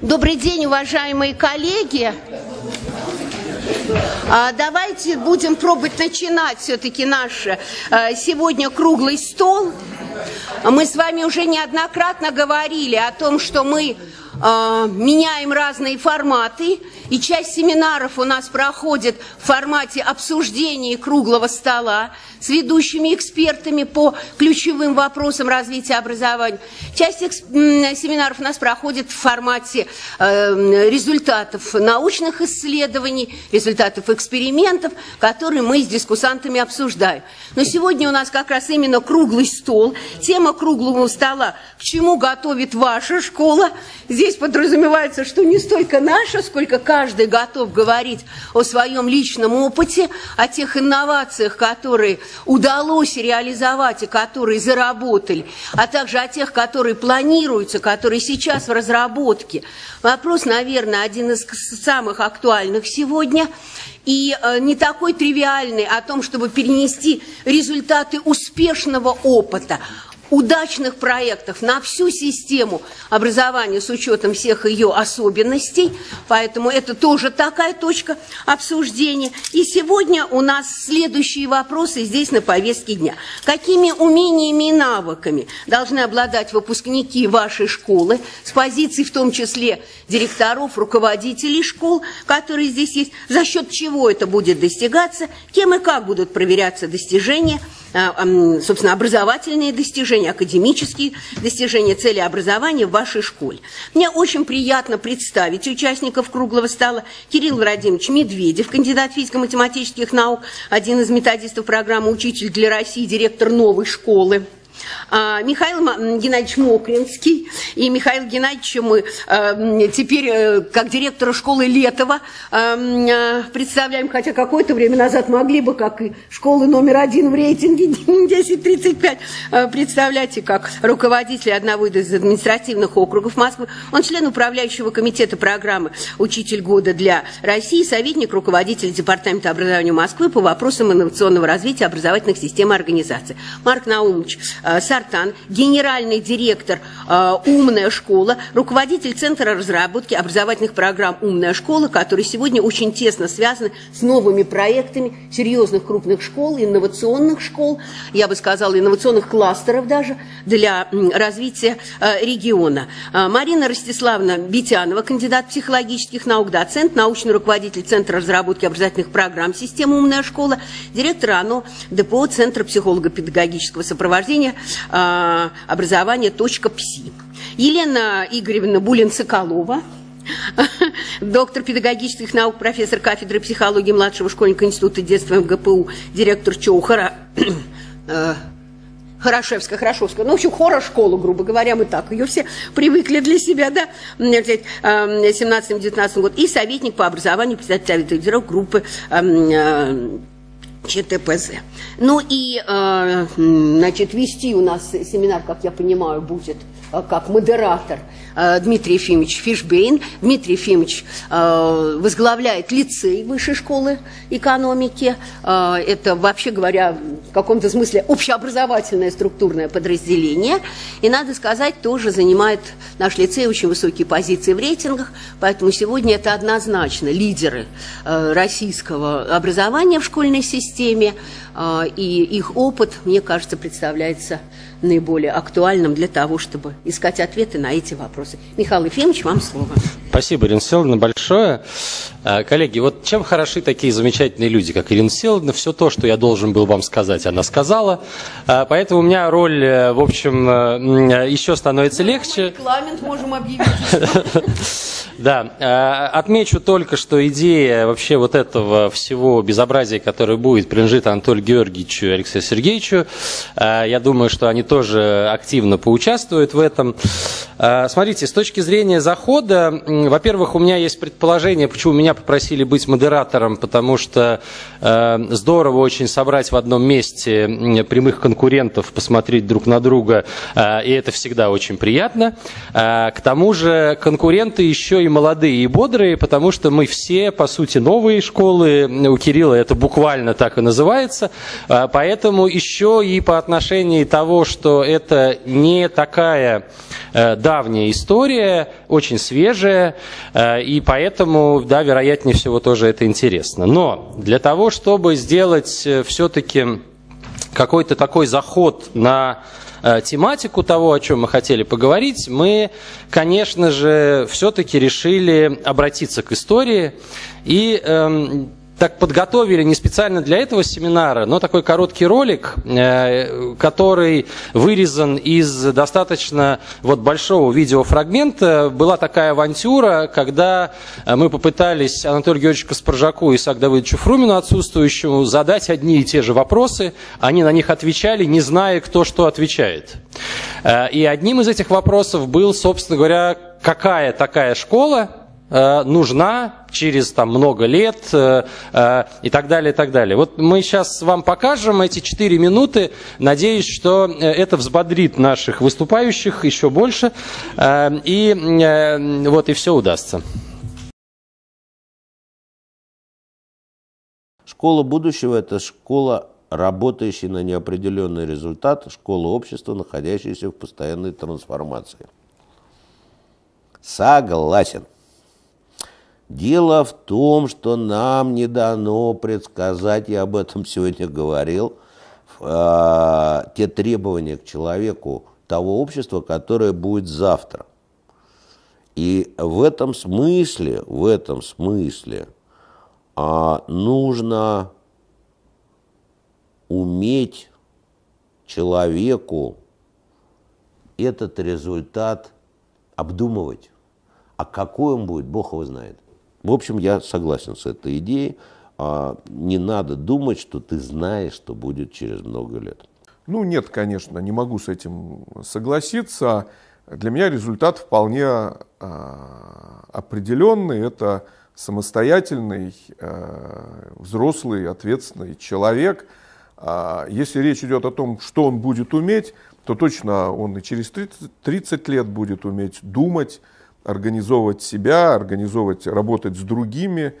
Добрый день, уважаемые коллеги. Давайте будем пробовать начинать все-таки наш сегодня круглый стол. Мы с вами уже неоднократно говорили о том, что мы меняем разные форматы, и часть семинаров у нас проходит в формате обсуждения круглого стола с ведущими экспертами по ключевым вопросам развития образования. Часть семинаров у нас проходит в формате результатов научных исследований, результатов экспериментов, которые мы с дискуссантами обсуждаем. Но сегодня у нас как раз именно круглый стол, тема круглого стола «К чему готовит ваша школа?». Здесь подразумевается, что не столько наша, сколько каждый готов говорить о своем личном опыте, о тех инновациях, которые удалось реализовать и которые заработали, а также о тех, которые планируются, которые сейчас в разработке. Вопрос, наверное, один из самых актуальных сегодня. И не такой тривиальный о том, чтобы перенести результаты успешного опыта, удачных проектов на всю систему образования с учетом всех ее особенностей. Поэтому это тоже такая точка обсуждения. И сегодня у нас следующие вопросы здесь на повестке дня. Какими умениями и навыками должны обладать выпускники вашей школы с позиций в том числе директоров, руководителей школ, которые здесь есть, за счет чего это будет достигаться, кем и как будут проверяться достижения, собственно, образовательные достижения, академические достижения, цели образования в вашей школе. Мне очень приятно представить участников круглого стола. Кирилл Владимирович Медведев, кандидат физико-математических наук, один из методистов программы «Учитель для России», директор новой школы. Михаил Геннадьевич Мокринский и Михаил Геннадьевич мы теперь как директора школы Летова представляем, хотя какое-то время назад могли бы, как и школы номер один в рейтинге 10-35, представлять и как руководителя одного из административных округов Москвы. Он член управляющего комитета программы «Учитель года для России», советник руководителя Департамента образования Москвы по вопросам инновационного развития образовательных систем и организаций. Марк Наумович Сартан, генеральный директор «Умная школа», руководитель Центра разработки образовательных программ «Умная школа», которые сегодня очень тесно связаны с новыми проектами серьезных крупных школ, инновационных школ, я бы сказала, инновационных кластеров даже для развития региона. Марина Ростиславовна Битянова, кандидат психологических наук, доцент, научный руководитель Центра разработки образовательных программ системы «Умная школа», директор АНО ДПО Центра психолого-педагогического сопровождения Образование.Пси. Елена Игоревна Булин-Цоколова, доктор педагогических наук, профессор кафедры психологии младшего школьника Института детства МГПУ, директор ЧОУ Хорошевская, Хорошевская, ну, в общем, Хорошколу, грубо говоря, мы так ее все привыкли для себя, да, в 17-19 год, и советник по образованию, представитель лидеров группы ЧТПЗ. Ну и, значит, вести у нас семинар, как я понимаю, будет как модератор Дмитрий Ефимович Фишбейн. Дмитрий Ефимович возглавляет лицей высшей школы экономики. Это, вообще говоря, в каком-то смысле общеобразовательное структурное подразделение. И, надо сказать, тоже занимает наш лицей очень высокие позиции в рейтингах. Поэтому сегодня это однозначно лидеры российского образования в школьной системе. И их опыт, мне кажется, представляется наиболее актуальным для того, чтобы искать ответы на эти вопросы. Михаил Ефимович, вам слово. Спасибо, Ирина Всеволодовна, большое. Коллеги, вот чем хороши такие замечательные люди, как Ирина Всеволодовна, все то, что я должен был вам сказать, она сказала. Поэтому у меня роль, в общем, еще становится легче. Регламент можем объявить. Да, отмечу только, что идея вообще вот этого всего безобразия, которое будет, принадлежит Анатолию Георгиевичу и Алексею Сергеевичу. Я думаю, что они тоже активно поучаствуют в этом. Смотрите, с точки зрения захода, Во-первых, у меня есть предположение, почему меня попросили быть модератором, потому что здорово очень собрать в одном месте прямых конкурентов, посмотреть друг на друга, и это всегда очень приятно. К тому же конкуренты еще и молодые, и бодрые, потому что мы все, по сути, новые школы, у Кирилла это буквально так и называется, поэтому еще и по отношению того, что это не такая давняя история, очень свежая, и поэтому, да, вероятнее всего, тоже это интересно. Но для того, чтобы сделать все-таки какой-то такой заход на тематику того, о чем мы хотели поговорить, мы, конечно же, все-таки решили обратиться к истории и так подготовили не специально для этого семинара, но такой короткий ролик, который вырезан из достаточно большого видеофрагмента. Была такая авантюра, когда мы попытались Анатолию Георгиевичу Каспржаку и Исааку Давыдовичу Фрумину, отсутствующему, задать одни и те же вопросы. Они на них отвечали, не зная, кто что отвечает. И одним из этих вопросов был, собственно говоря, какая такая школа нужна через много лет и так далее, и так далее. Вот мы сейчас вам покажем эти 4 минуты. Надеюсь, что это взбодрит наших выступающих еще больше. И все удастся. Школа будущего – это школа, работающая на неопределенный результат, школа общества, находящаяся в постоянной трансформации. Согласен. Дело в том, что нам не дано предсказать, я об этом сегодня говорил, те требования к человеку того общества, которое будет завтра. И в этом смысле нужно уметь человеку этот результат обдумывать. А какой он будет, Бог его знает. В общем, я согласен с этой идеей. Не надо думать, что ты знаешь, что будет через много лет. Ну нет, конечно, не могу с этим согласиться. Для меня результат вполне определенный. Это самостоятельный, взрослый, ответственный человек. Если речь идет о том, что он будет уметь, то точно он и через 30 лет будет уметь думать, организовывать себя, работать с другими.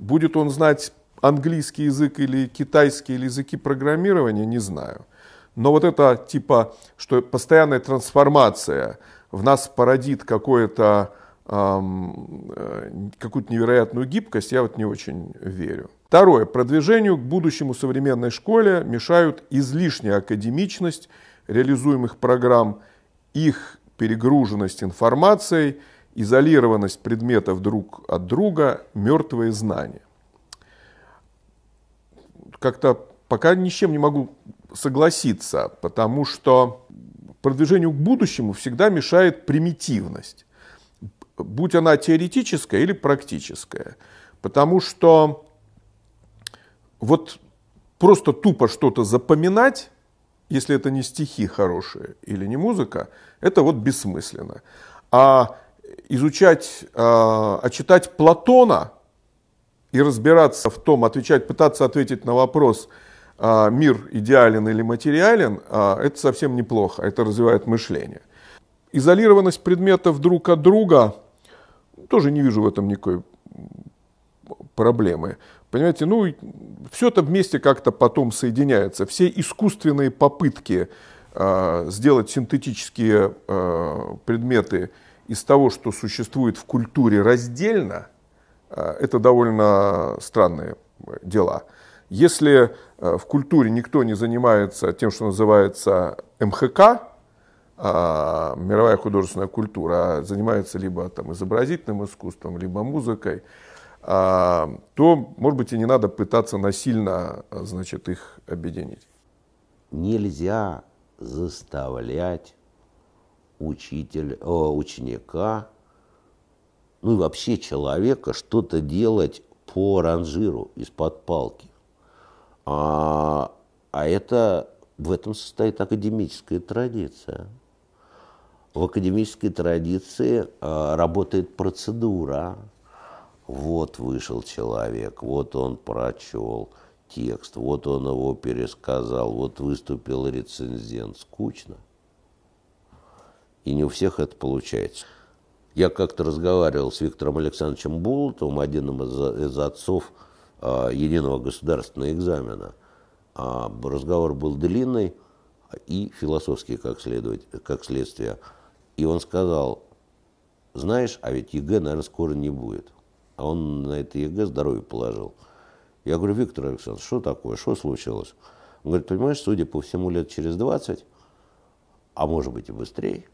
Будет он знать английский язык или китайский, или языки программирования, не знаю. Но вот это что постоянная трансформация в нас породит какую-то невероятную гибкость, я не очень верю. Второе. Продвижению к будущему современной школе мешают излишняя академичность реализуемых программ, их перегруженность информацией, изолированность предметов друг от друга, мертвые знания. Как-то пока ни с чем не могу согласиться, потому что продвижению к будущему всегда мешает примитивность, будь она теоретическая или практическая. Потому что просто тупо что-то запоминать, если это не стихи хорошие или не музыка, это бессмысленно. А читать Платона и разбираться в том, пытаться ответить на вопрос, мир идеален или материален, это совсем неплохо, это развивает мышление. Изолированность предметов друг от друга, тоже не вижу в этом никакой проблемы. Понимаете, все это вместе как-то потом соединяется. Все искусственные попытки сделать синтетические предметы из того, что существует в культуре раздельно, это довольно странные дела. Если в культуре никто не занимается тем, что называется МХК, мировая художественная культура, а занимается либо изобразительным искусством, либо музыкой, то, может быть, и не надо пытаться насильно, их объединить. Нельзя заставлять ученика, и вообще человека, что-то делать по ранжиру, из-под палки. В этом состоит академическая традиция. в академической традиции работает процедура. Вот вышел человек, вот он прочел текст, вот он его пересказал, вот выступил рецензент. Скучно. И не у всех это получается. Я как-то разговаривал с Виктором Александровичем Болотовым, одним из отцов единого государственного экзамена. Разговор был длинный и философский, как следствие. И он сказал: знаешь, а ведь ЕГЭ, наверное, скоро не будет. А он на это ЕГЭ здоровье положил. Я говорю: Виктор Александрович, что такое, что случилось? Он говорит: понимаешь, судя по всему, лет через 20, а может быть и быстрее,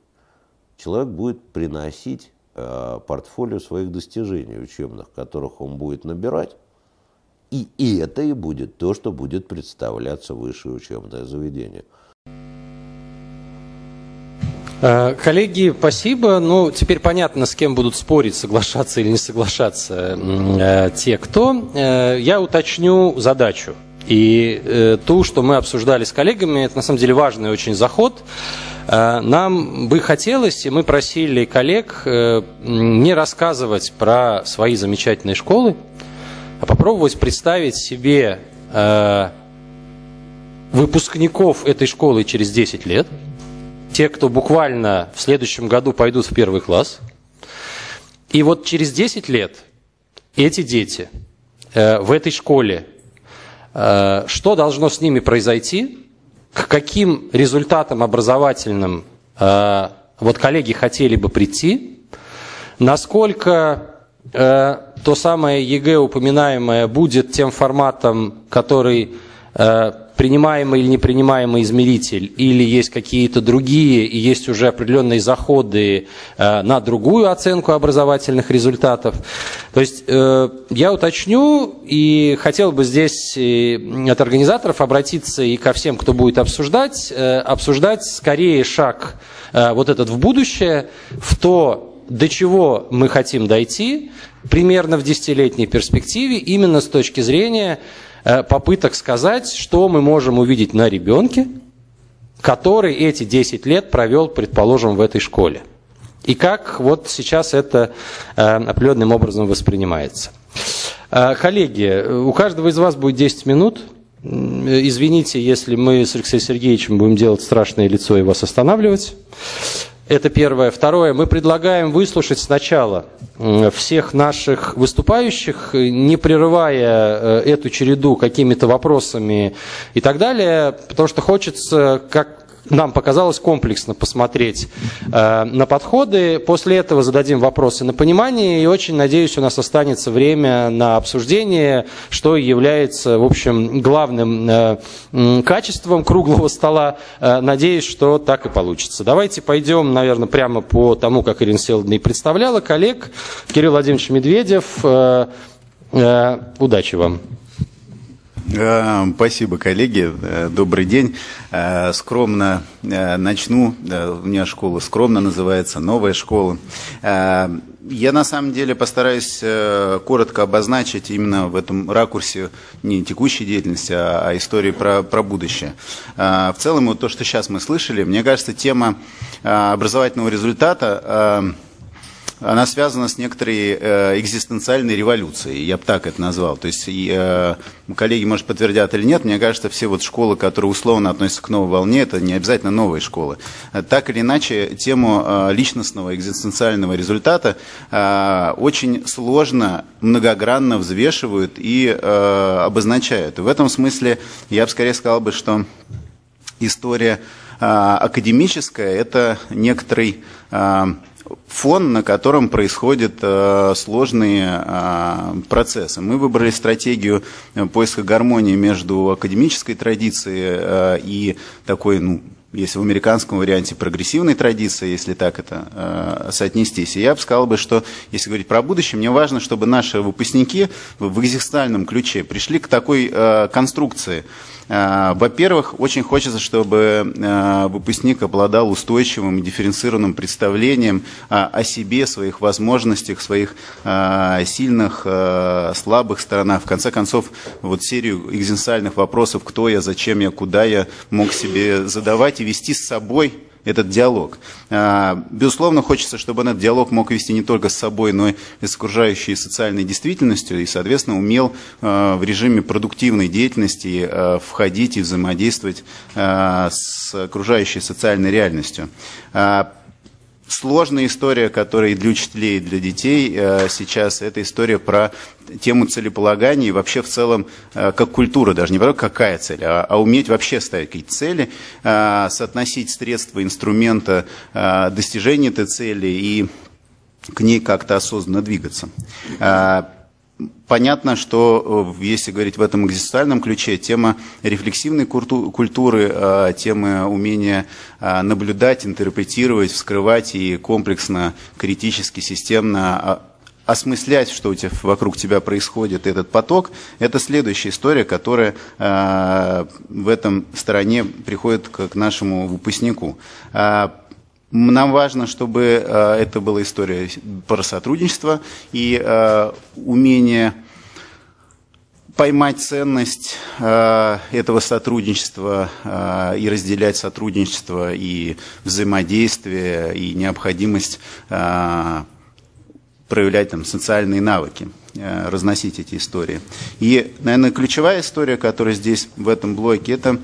человек будет приносить портфолио своих достижений учебных, которых он будет набирать, и это и будет то, что будет представляться высшее учебное заведение. Коллеги, спасибо. Ну, теперь понятно, с кем будут спорить, соглашаться или не соглашаться те, кто. Я уточню задачу. И то, что мы обсуждали с коллегами, это на самом деле важный очень заход. Нам бы хотелось, и мы просили коллег не рассказывать про свои замечательные школы, а попробовать представить себе выпускников этой школы через 10 лет. Те, кто буквально в следующем году пойдут в первый класс. И вот через 10 лет эти дети в этой школе, что должно с ними произойти, к каким результатам образовательным вот коллеги хотели бы прийти, насколько то самое ЕГЭ упоминаемое будет тем форматом, который... принимаемый или непринимаемый измеритель, или есть какие-то другие, и есть уже определенные заходы на другую оценку образовательных результатов. То есть я уточню, и хотел бы здесь от организаторов обратиться и ко всем, кто будет обсуждать, скорее шаг вот этот в будущее, в то, до чего мы хотим дойти, примерно в десятилетней перспективе, именно с точки зрения попыток сказать, что мы можем увидеть на ребенке, который эти 10 лет провел, предположим, в этой школе. И как вот сейчас это определенным образом воспринимается. Коллеги, у каждого из вас будет 10 минут. Извините, если мы с Алексеем Сергеевичем будем делать страшное лицо и вас останавливать. Это первое. Второе. Мы предлагаем выслушать сначала всех наших выступающих, не прерывая эту череду какими-то вопросами и так далее, потому что хочется, как нам показалось, комплексно посмотреть на подходы. После этого зададим вопросы на понимание, и очень надеюсь, у нас останется время на обсуждение, что является, в общем, главным качеством круглого стола. Надеюсь, что так и получится. Давайте пойдем, наверное, прямо по тому, как Ирина Селовна и представляла коллег. Кирилл Владимирович Медведев, удачи вам. Спасибо, коллеги. Добрый день. Скромно начну. У меня школа скромно называется, новая школа. Я на самом деле постараюсь коротко обозначить именно в этом ракурсе не текущей деятельности, а истории про будущее. В целом, вот то, что сейчас мы слышали, мне кажется, тема образовательного результата, она связана с некоторой экзистенциальной революцией, я бы так это назвал. То есть, коллеги, может, подтвердят или нет, мне кажется, все вот школы, которые условно относятся к новой волне, это не обязательно новые школы. Так или иначе, тему личностного экзистенциального результата очень сложно, многогранно взвешивают и обозначают. И в этом смысле я бы скорее сказал, что история академическая – это некоторый... фон, на котором происходят сложные процессы. Мы выбрали стратегию поиска гармонии между академической традицией и такой, ну, если в американском варианте, прогрессивной традиции, если так это соотнестись. И я бы сказал, что, если говорить про будущее, мне важно, чтобы наши выпускники в экзистенциальном ключе пришли к такой конструкции. Во-первых, очень хочется, чтобы выпускник обладал устойчивым и дифференцированным представлением о себе, своих возможностях, своих сильных, слабых сторонах. В конце концов, вот серию экзистенциальных вопросов «кто я?», «зачем я?», «куда я?», мог себе задавать и вести с собой этот диалог. Безусловно, хочется, чтобы этот диалог мог вести не только с собой, но и с окружающей социальной действительностью, и, соответственно, умел в режиме продуктивной деятельности входить и взаимодействовать с окружающей социальной реальностью. Сложная история, которая и для учителей, и для детей сейчас, это история про тему целеполагания и вообще в целом как культура, даже не просто какая цель, а уметь вообще ставить какие-то цели, соотносить средства, инструмента достижения этой цели и к ней как-то осознанно двигаться. Понятно, что, если говорить в этом экзистенциальном ключе, тема рефлексивной культуры, тема умения наблюдать, интерпретировать, вскрывать и комплексно, критически, системно осмыслять, что у тебя, вокруг тебя происходит, этот поток, это следующая история, которая в этом стороне приходит к нашему выпускнику. Нам важно, чтобы это была история про сотрудничество и умение поймать ценность этого сотрудничества и разделять сотрудничество и взаимодействие, и необходимость проявлять там социальные навыки, разносить эти истории. И, наверное, ключевая история, которая здесь в этом блоке, это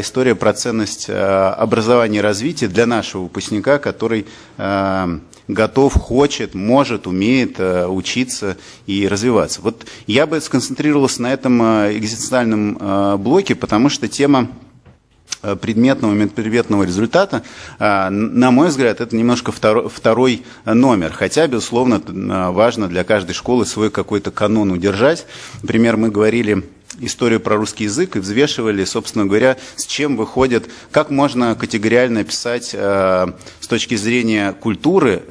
история про ценность образования и развития для нашего выпускника, который готов, хочет, может, умеет учиться и развиваться. Вот я бы сконцентрировался на этом экзистенциальном блоке, потому что тема предметного, предметного результата, на мой взгляд, это немножко второй номер. Хотя, безусловно, важно для каждой школы свой какой-то канон удержать. Например, мы говорили историю про русский язык и взвешивали, собственно говоря, с чем выходит, как можно категориально писать с точки зрения культуры,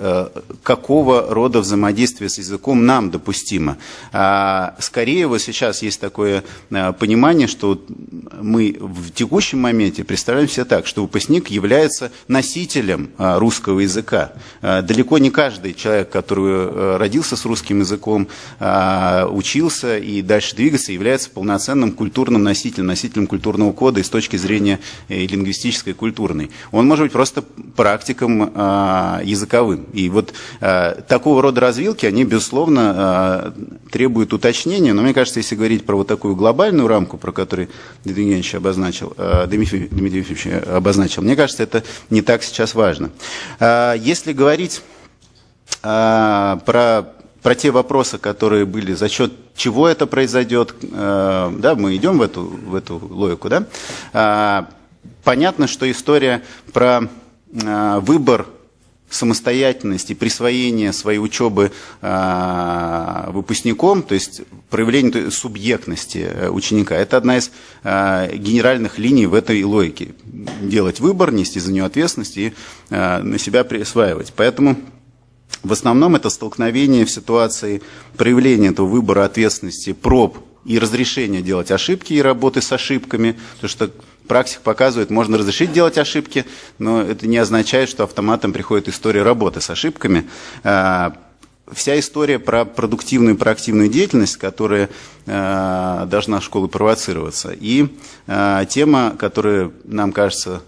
какого рода взаимодействие с языком нам допустимо. Скорее, вот сейчас есть такое понимание, что мы в текущем моменте представляем себя так, что выпускник является носителем русского языка. Далеко не каждый человек, который родился с русским языком, учился и дальше двигался, является полноценным культурным носителем, носителем культурного кода и с точки зрения лингвистической, культурной. Он может быть просто практиком языковым. И вот такого рода развилки, они, безусловно, требуют уточнения. Но мне кажется, если говорить про вот такую глобальную рамку, про которую Дмитрий Ефимович обозначил, мне кажется, это не так сейчас важно. Если говорить про те вопросы, которые были, за счет чего это произойдет, да, мы идем в эту логику, да? Понятно, что история про выбор, самостоятельность и присвоение своей учебы выпускником, то есть проявление субъектности ученика, это одна из генеральных линий в этой логике. Делать выбор, нести за нее ответственность и на себя присваивать. Поэтому в основном это столкновение в ситуации проявления этого выбора, ответственности, проб и разрешения делать ошибки и работы с ошибками. Потому что практика показывает, можно разрешить делать ошибки, но это не означает, что автоматом приходит история работы с ошибками. Вся история про продуктивную и проактивную деятельность, которая должна в школе провоцироваться. И тема, которая нам кажется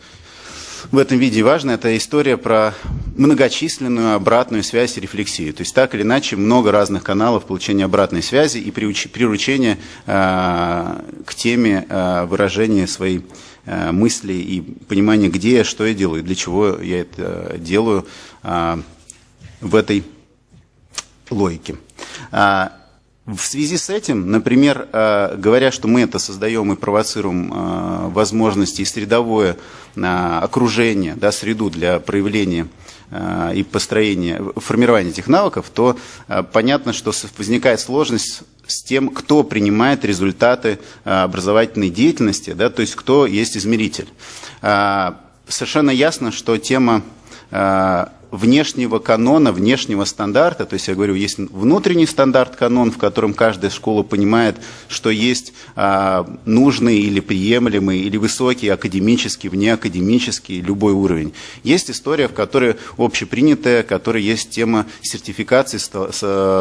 в этом виде важно, это история про многочисленную обратную связь и рефлексию. То есть так или иначе много разных каналов получения обратной связи и приручения к теме выражения своей мысли и понимания, где я, что я делаю, для чего я это делаю в этой логике. В связи с этим, например, говоря, что мы это создаем и провоцируем возможности и средовое окружение, да, среду для проявления и построения, формирования этих навыков, то понятно, что возникает сложность с тем, кто принимает результаты образовательной деятельности, да, то есть кто есть измеритель. Совершенно ясно, что тема внешнего канона, внешнего стандарта, то есть я говорю, есть внутренний стандарт канон, в котором каждая школа понимает, что есть нужный или приемлемый, или высокий, академический, внеакадемический, любой уровень. Есть история, в которой общепринятая, в которой есть тема сертификации,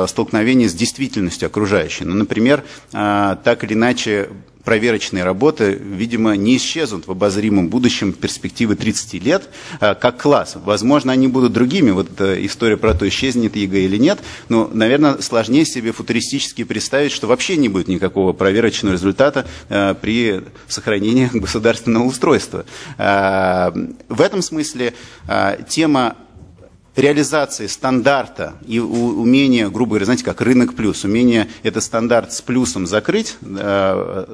столкновения с действительностью окружающей. Ну, например, так или иначе проверочные работы, видимо, не исчезнут в обозримом будущем перспективы 30 лет как класс. Возможно, они будут другими. Вот история про то, исчезнет ЕГЭ или нет. Но, наверное, сложнее себе футуристически представить, что вообще не будет никакого проверочного результата при сохранении государственного устройства. В этом смысле тема реализации стандарта и умение, грубо говоря, знаете, как рынок плюс, умение этот стандарт с плюсом закрыть, это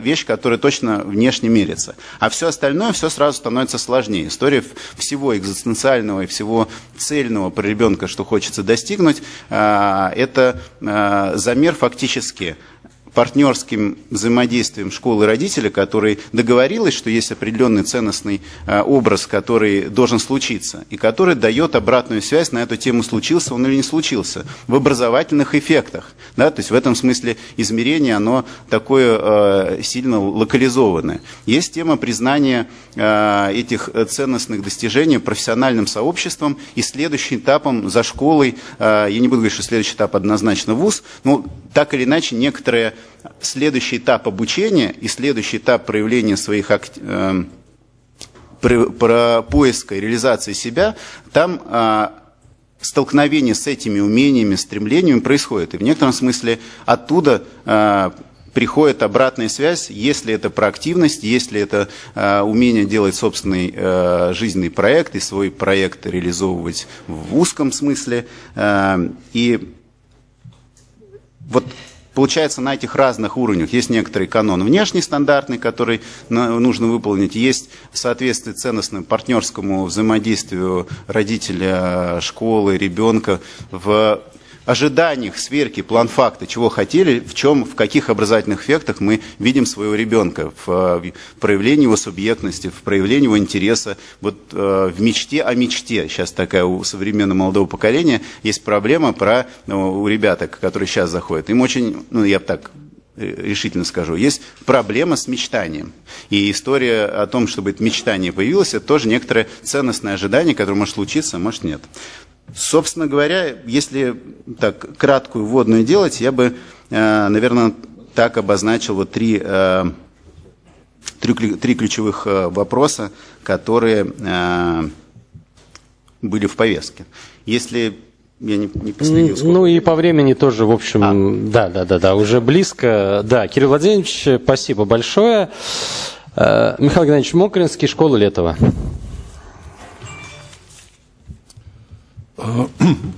вещь, которая точно внешне мерится. А все остальное, все сразу становится сложнее. История всего экзистенциального и всего цельного про ребенка, что хочется достигнуть, это замер фактически партнерским взаимодействием школы и родителя, который договорилась, что есть определенный ценностный образ, который должен случиться, и который дает обратную связь на эту тему, случился он или не случился, в образовательных эффектах. Да? То есть в этом смысле измерение, оно такое сильно локализованное. Есть тема признания этих ценностных достижений профессиональным сообществом, и следующим этапом за школой, я не буду говорить, что следующий этап однозначно вуз, но так или иначе некоторые следующий этап обучения и следующий этап проявления своих поиска и реализации себя, там столкновение с этими умениями, стремлениями происходит. И в некотором смысле оттуда приходит обратная связь, если это проактивность, если это умение делать собственный жизненный проект и свой проект реализовывать в узком смысле. И вот получается, на этих разных уровнях есть некоторый канон внешний, стандартный, который нужно выполнить, есть в соответствии ценностному партнерскому взаимодействию родителя, школы, ребенка в ожиданиях сверки, план факта, чего хотели, в чем, в каких образовательных эффектах мы видим своего ребенка, в проявлении его субъектности, в проявлении его интереса, вот в мечте о мечте. Сейчас такая у современного молодого поколения есть проблема у ребяток, которые сейчас заходят. Им очень, я бы так решительно скажу, есть проблема с мечтанием. И история о том, чтобы это мечтание появилось, это тоже некоторое ценностное ожидание, которое может случиться, а может нет. Собственно говоря, если так краткую вводную делать, я бы, наверное, так обозначил вот три ключевых вопроса, которые были в повестке. Если я не последил, сколько... Ну и по времени тоже, в общем, да, уже близко. Да, Кирилл Владимирович, спасибо большое. Михаил Геннадьевич Мокринский, школа Летова.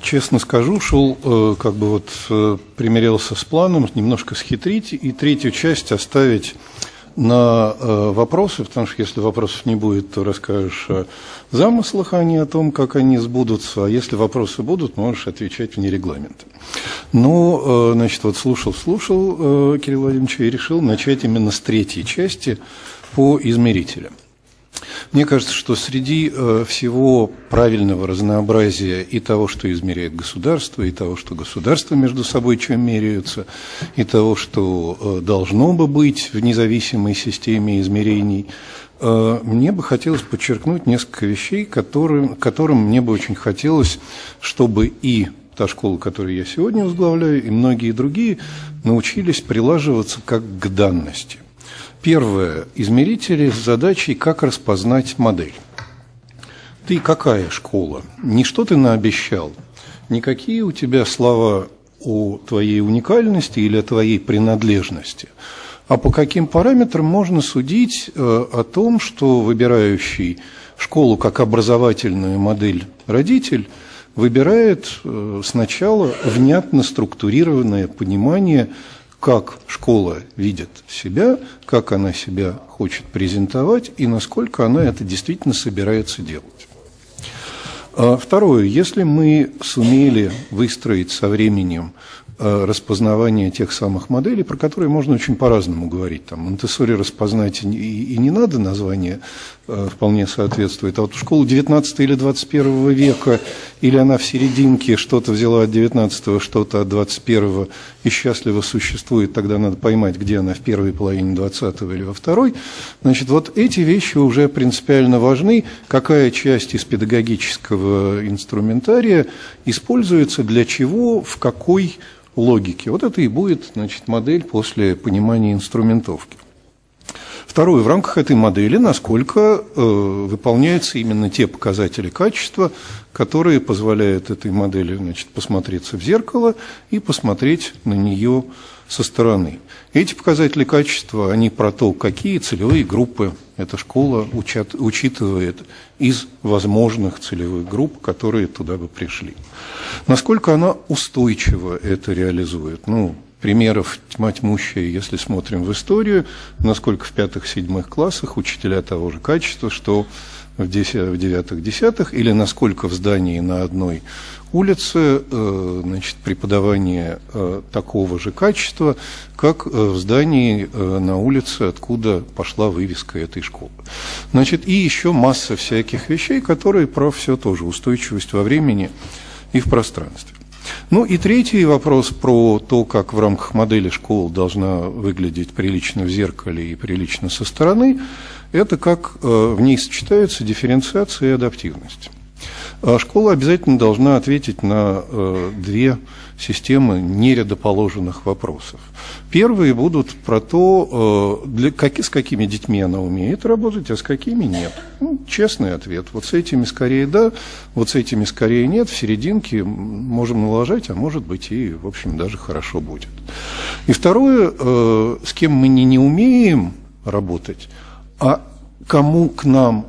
Честно скажу, шел, как бы вот примирялся с планом, немножко схитрить и третью часть оставить на вопросы, потому что если вопросов не будет, то расскажешь о замыслах, а не о том, как они сбудутся, а если вопросы будут, можешь отвечать вне регламента. Но, значит, вот слушал Кирилла Владимировича и решил начать именно с третьей части по измерителям. Мне кажется, что среди всего правильного разнообразия и того, что измеряет государство, и того, что государства между собой чем меряются, и того, что должно бы быть в независимой системе измерений, мне бы хотелось подчеркнуть несколько вещей, которым мне бы очень хотелось, чтобы и та школа, которую я сегодня возглавляю, и многие другие научились прилаживаться как к данности. Первое. Измерители с задачей, как распознать модель. Ты какая школа? Не что ты наобещал, никакие у тебя слова о твоей уникальности или о твоей принадлежности, а по каким параметрам можно судить о том, что выбирающий школу как образовательную модель родитель выбирает сначала внятно структурированное понимание, как школа видит себя, как она себя хочет презентовать и насколько она это действительно собирается делать. Второе. Если мы сумели выстроить со временем распознавание тех самых моделей, про которые можно очень по-разному говорить. Там Монтессори распознать и не надо, название вполне соответствует. А вот школа 19 или 21 века, или она в серединке что-то взяла от 19, что-то от 21 и счастливо существует, тогда надо поймать, где она в первой половине 20 или во второй. Значит, вот эти вещи уже принципиально важны. Какая часть из педагогического инструментария используется, для чего, в какой логики. Вот это и будет, значит, модель после понимания инструментовки. Второе, в рамках этой модели, насколько выполняются именно те показатели качества, которые позволяют этой модели, значит, посмотреться в зеркало и посмотреть на нее со стороны. Эти показатели качества, они про то, какие целевые группы эта школа учитывает из возможных целевых групп, которые туда бы пришли. Насколько она устойчиво это реализует? Ну, примеров тьма тьмущая, если смотрим в историю, насколько в 5-7 классах учителя того же качества, что в 9-10, или насколько в здании на одной улице, значит, преподавание такого же качества, как в здании на улице, откуда пошла вывеска этой школы. Значит, и еще масса всяких вещей, которые про все тоже, устойчивость во времени и в пространстве. Ну и третий вопрос про то, как в рамках модели школа должна выглядеть прилично в зеркале и прилично со стороны, это как в ней сочетаются дифференциация и адаптивность. Школа обязательно должна ответить на две системы нерядоположенных вопросов. Первые будут про то, с какими детьми она умеет работать, а с какими нет. Ну, честный ответ. Вот с этими скорее да, вот с этими скорее нет. В серединке можем налажать, а может быть и, в общем, даже хорошо будет. И второе, с кем мы не умеем работать, а кому к нам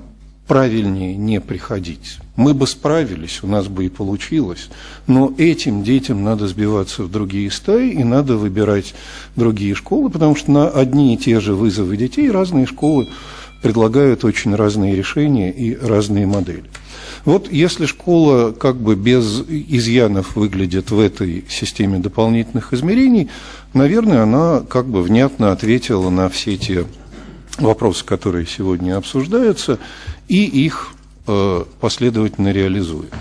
правильнее не приходить. Мы бы справились, у нас бы и получилось, но этим детям надо сбиваться в другие стаи и надо выбирать другие школы, потому что на одни и те же вызовы детей разные школы предлагают очень разные решения и разные модели. Вот если школа как бы без изъянов выглядит в этой системе дополнительных измерений, наверное, она как бы внятно ответила на все те вопросы, которые сегодня обсуждаются, и их последовательно реализует.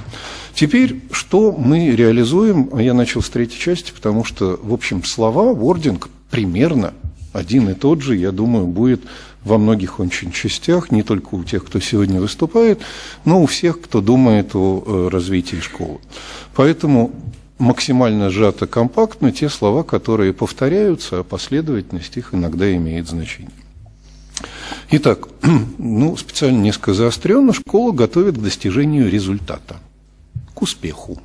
Теперь, что мы реализуем, я начал с третьей части, потому что, в общем, слова, вординг примерно один и тот же, я думаю, будет во многих очень частях, не только у тех, кто сегодня выступает, но у всех, кто думает о развитии школы. Поэтому максимально сжато, компактно те слова, которые повторяются, а последовательность их иногда имеет значение. Итак, ну, специально несколько заостренно, школа готовит к достижению результата, к успеху.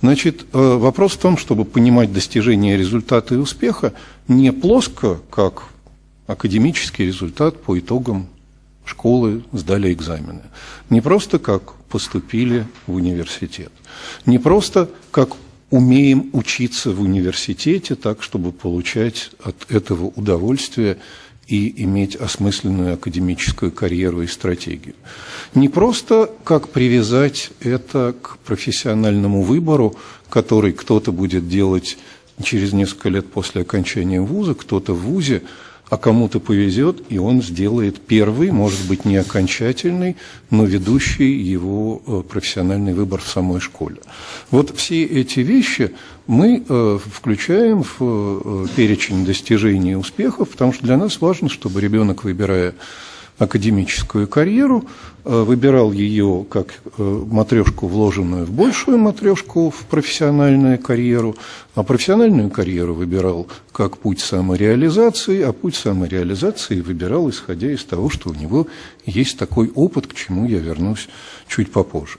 Значит, вопрос в том, чтобы понимать достижение результата и успеха не плоско, как академический результат по итогам школы, сдали экзамены, не просто как поступили в университет, не просто как умеем учиться в университете так, чтобы получать от этого удовольствие и иметь осмысленную академическую карьеру и стратегию. Не просто как привязать это к профессиональному выбору, который кто-то будет делать через несколько лет после окончания вуза, кто-то в вузе, а кому-то повезет, и он сделает первый, может быть, не окончательный, но ведущий его профессиональный выбор в самой школе. Вот все эти вещи мы включаем в перечень достижений и успехов, потому что для нас важно, чтобы ребенок, выбирая академическую карьеру, выбирал ее как матрешку, вложенную в большую матрешку, в профессиональную карьеру, а профессиональную карьеру выбирал как путь самореализации, а путь самореализации выбирал, исходя из того, что у него есть такой опыт, к чему я вернусь чуть попозже.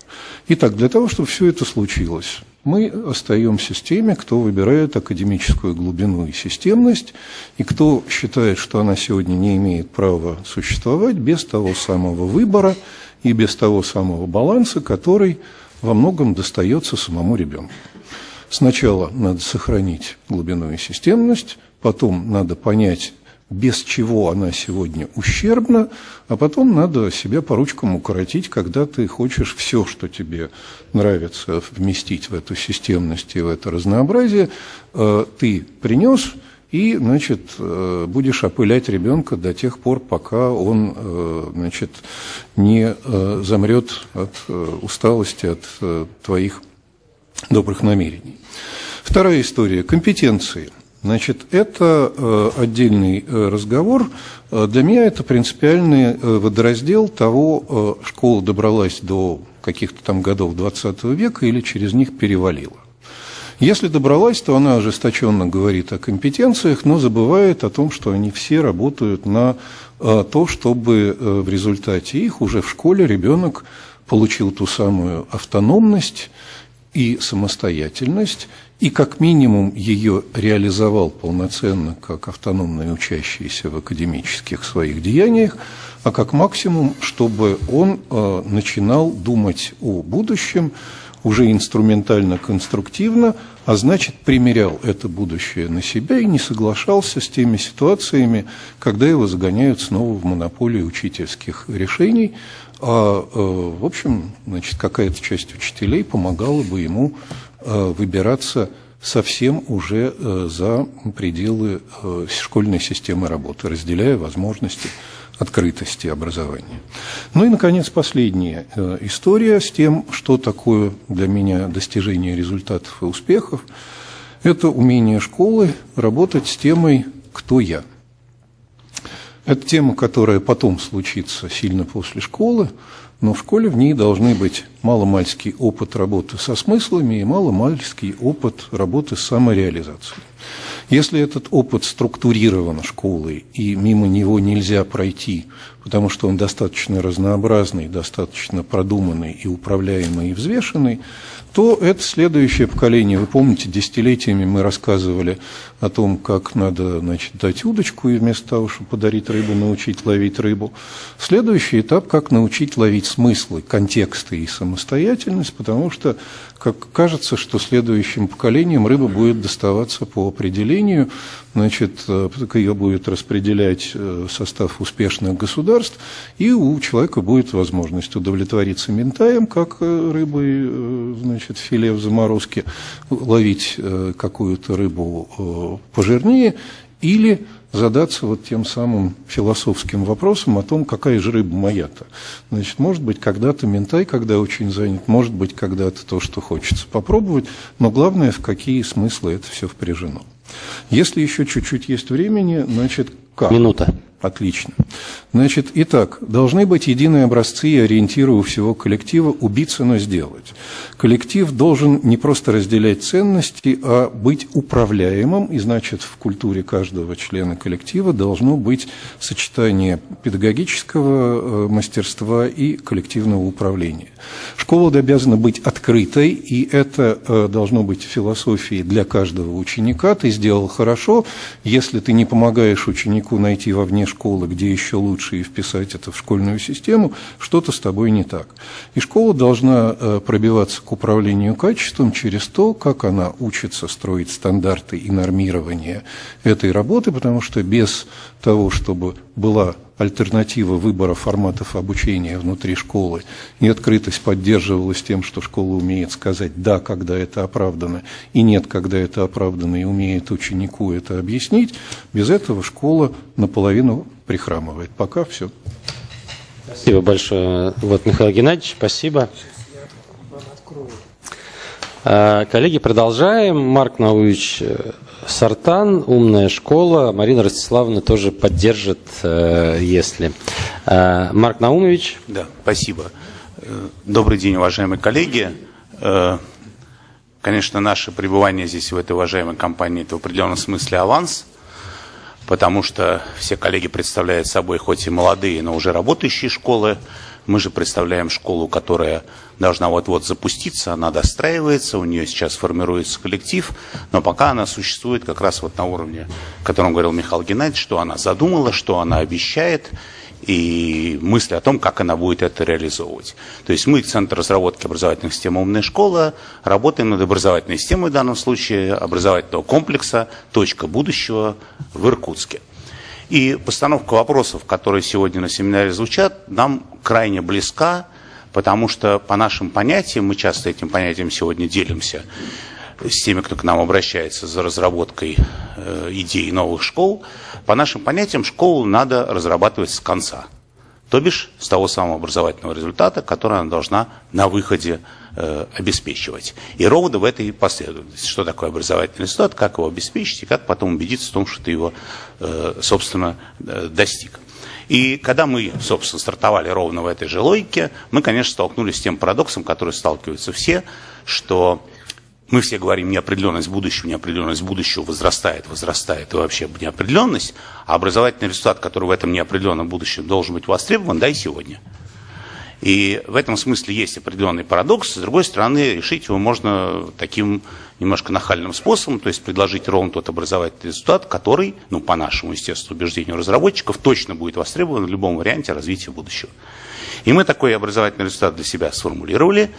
Итак, для того, чтобы все это случилось, мы остаемся с теми, кто выбирает академическую глубину и системность, и кто считает, что она сегодня не имеет права существовать без того самого выбора и без того самого баланса, который во многом достается самому ребенку. Сначала надо сохранить глубину и системность, потом надо понять, без чего она сегодня ущербна, а потом надо себя по ручкам укоротить, когда ты хочешь все, что тебе нравится, вместить в эту системность и в это разнообразие, ты принес и, значит, будешь опылять ребенка до тех пор, пока он, значит, не замрет от усталости, от твоих добрых намерений. Вторая история – компетенции. Значит, это отдельный разговор. Для меня это принципиальный водораздел того, школа добралась до каких-то там годов 20 века или через них перевалила. Если добралась, то она ожесточенно говорит о компетенциях, но забывает о том, что они все работают на то, чтобы в результате их уже в школе ребенок получил ту самую автономность и самостоятельность, и как минимум ее реализовал полноценно как автономный учащийся в академических своих деяниях, а как максимум, чтобы он начинал думать о будущем уже инструментально-конструктивно, а значит, примерял это будущее на себя и не соглашался с теми ситуациями, когда его загоняют снова в монополию учительских решений. А, в общем, значит, какая-то часть учителей помогала бы ему выбираться совсем уже за пределы школьной системы работы, разделяя возможности открытости образования. Ну и, наконец, последняя история с тем, что такое для меня достижение результатов и успехов. Это умение школы работать с темой «Кто я?». Это тема, которая потом случится сильно после школы, но в школе в ней должны быть маломальский опыт работы со смыслами и маломальский опыт работы с самореализацией. Если этот опыт структурирован школой, и мимо него нельзя пройти, потому что он достаточно разнообразный, достаточно продуманный и управляемый и взвешенный, то это следующее поколение. Вы помните, десятилетиями мы рассказывали о том, как надо, значит, дать удочку, и вместо того, чтобы подарить рыбу, научить ловить рыбу. Следующий этап – как научить ловить смыслы, контексты и самостоятельность, потому что, как кажется, что следующим поколением рыба будет доставаться по определению, значит, ее будет распределять состав успешных государств, и у человека будет возможность удовлетвориться минтаем, как рыбой, значит, филе в заморозке, ловить какую-то рыбу пожирнее, или задаться вот тем самым философским вопросом о том, какая же рыба моя-то. Значит, может быть, когда-то минтай, когда очень занят, может быть, когда-то то, что хочется попробовать, но главное, в какие смыслы это все впряжено. Если еще чуть-чуть есть времени, значит, как? Минута. Отлично. Значит, итак, должны быть единые образцы и ориентиры у всего коллектива «убиться, но сделать». Коллектив должен не просто разделять ценности, а быть управляемым, и, значит, в культуре каждого члена коллектива должно быть сочетание педагогического мастерства и коллективного управления. Школа обязана быть открытой, и это должно быть философией для каждого ученика. Ты сделал хорошо, если ты не помогаешь ученику найти вовне школы, где еще лучше, и вписать это в школьную систему, что-то с тобой не так. И школа должна пробиваться к управлению качеством через то, как она учится строить стандарты и нормирование этой работы, потому что без того, чтобы была альтернатива выбора форматов обучения внутри школы, и открытость поддерживалась тем, что школа умеет сказать «да», когда это оправдано, и «нет», когда это оправдано, и умеет ученику это объяснить, без этого школа наполовину прихрамывает. Пока все. Спасибо большое. Вот, Михаил Геннадьевич, спасибо. Коллеги, продолжаем. Марк Наумович Сартан, «Умная школа». Марина Ростиславовна тоже поддержит, если. Марк Наумович. Да, спасибо. Добрый день, уважаемые коллеги. Конечно, наше пребывание здесь, в этой уважаемой компании, это в определенном смысле аванс, потому что все коллеги представляют собой хоть и молодые, но уже работающие школы. Мы же представляем школу, которая должна вот-вот запуститься, она достраивается, у нее сейчас формируется коллектив, но пока она существует как раз вот на уровне, о котором говорил Михаил Геннадьевич, что она задумала, что она обещает, и мысли о том, как она будет это реализовывать. То есть мы, Центр разработки образовательных систем «Умная школа», работаем над образовательной системой, в данном случае образовательного комплекса «Точка будущего» в Иркутске. И постановка вопросов, которые сегодня на семинаре звучат, нам крайне близка, потому что по нашим понятиям, мы часто этим понятием сегодня делимся с теми, кто к нам обращается за разработкой идей новых школ, по нашим понятиям школу надо разрабатывать с конца, то бишь с того самого образовательного результата, который она должна на выходе обеспечивать. И ровно в этой последовательности, что такое образовательный результат, как его обеспечить и как потом убедиться в том, что ты его, собственно, достиг. И когда мы, собственно, стартовали ровно в этой же логике, мы, конечно, столкнулись с тем парадоксом, который сталкиваются все, что Мы все говорим неопределенность будущего возрастает и вообще неопределенность, а образовательный результат, который в этом неопределенном будущем должен быть востребован, да и сегодня. И в этом смысле есть определенный парадокс. С другой стороны, решить его можно таким немножко нахальным способом, то есть предложить ровно тот образовательный результат, который, ну, по нашему, естественно, убеждению разработчиков, точно будет востребован в любом варианте развития будущего. И мы такой образовательный результат для себя сформулировали.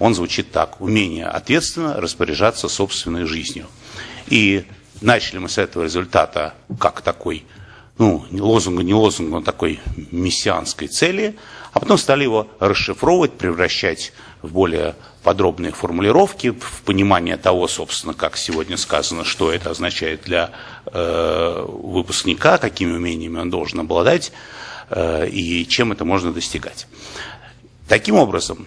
Он звучит так: умение ответственно распоряжаться собственной жизнью. И начали мы с этого результата как такой, ну, не лозунг, но такой мессианской цели, а потом стали его расшифровывать, превращать в более подробные формулировки, в понимание того, собственно, как сегодня сказано, что это означает для выпускника, какими умениями он должен обладать и чем это можно достигать. Таким образом,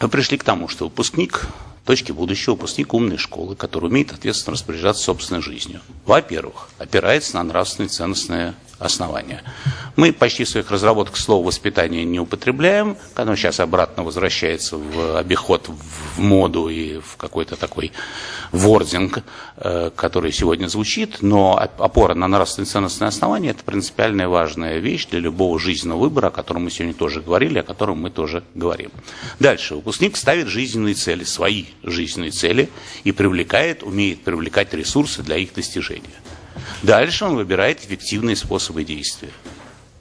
мы пришли к тому, что выпускник «Точки будущего», выпускник умной школы, который умеет ответственно распоряжаться собственной жизнью, во-первых, опирается на нравственные ценностные основания. Мы почти в своих разработках слово «воспитание» не употребляем, оно сейчас обратно возвращается в обиход, в моду и в какой-то такой вординг, который сегодня звучит, но опора на нравственные ценностные основания – это принципиальная важная вещь для любого жизненного выбора, о котором мы сегодня тоже говорили, о котором мы тоже говорим. Дальше. Выпускник ставит жизненные цели, свои жизненные цели, и умеет привлекать ресурсы для их достижения. Дальше он выбирает эффективные способы действия.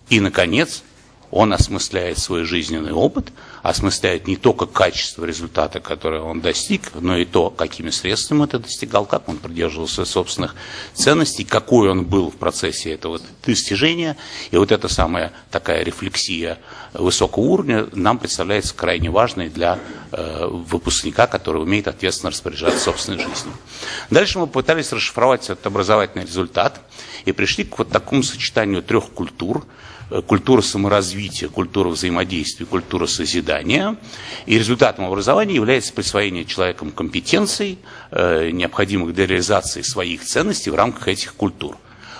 И, наконец, он осмысляет свой жизненный опыт, осмысляет не только качество результата, которое он достиг, но и то, какими средствами это достигал, как он придерживался собственных ценностей, какой он был в процессе этого достижения. И вот эта самая такая рефлексия высокого уровня нам представляется крайне важной для выпускника, который умеет ответственно распоряжаться собственной жизнью. Дальше мы попытались расшифровать этот образовательный результат и пришли к вот такому сочетанию трех культур: культура саморазвития, культура взаимодействия, культура созидания. И результатом образования является присвоение человеком компетенций, необходимых для реализации своих ценностей в рамках этих культур.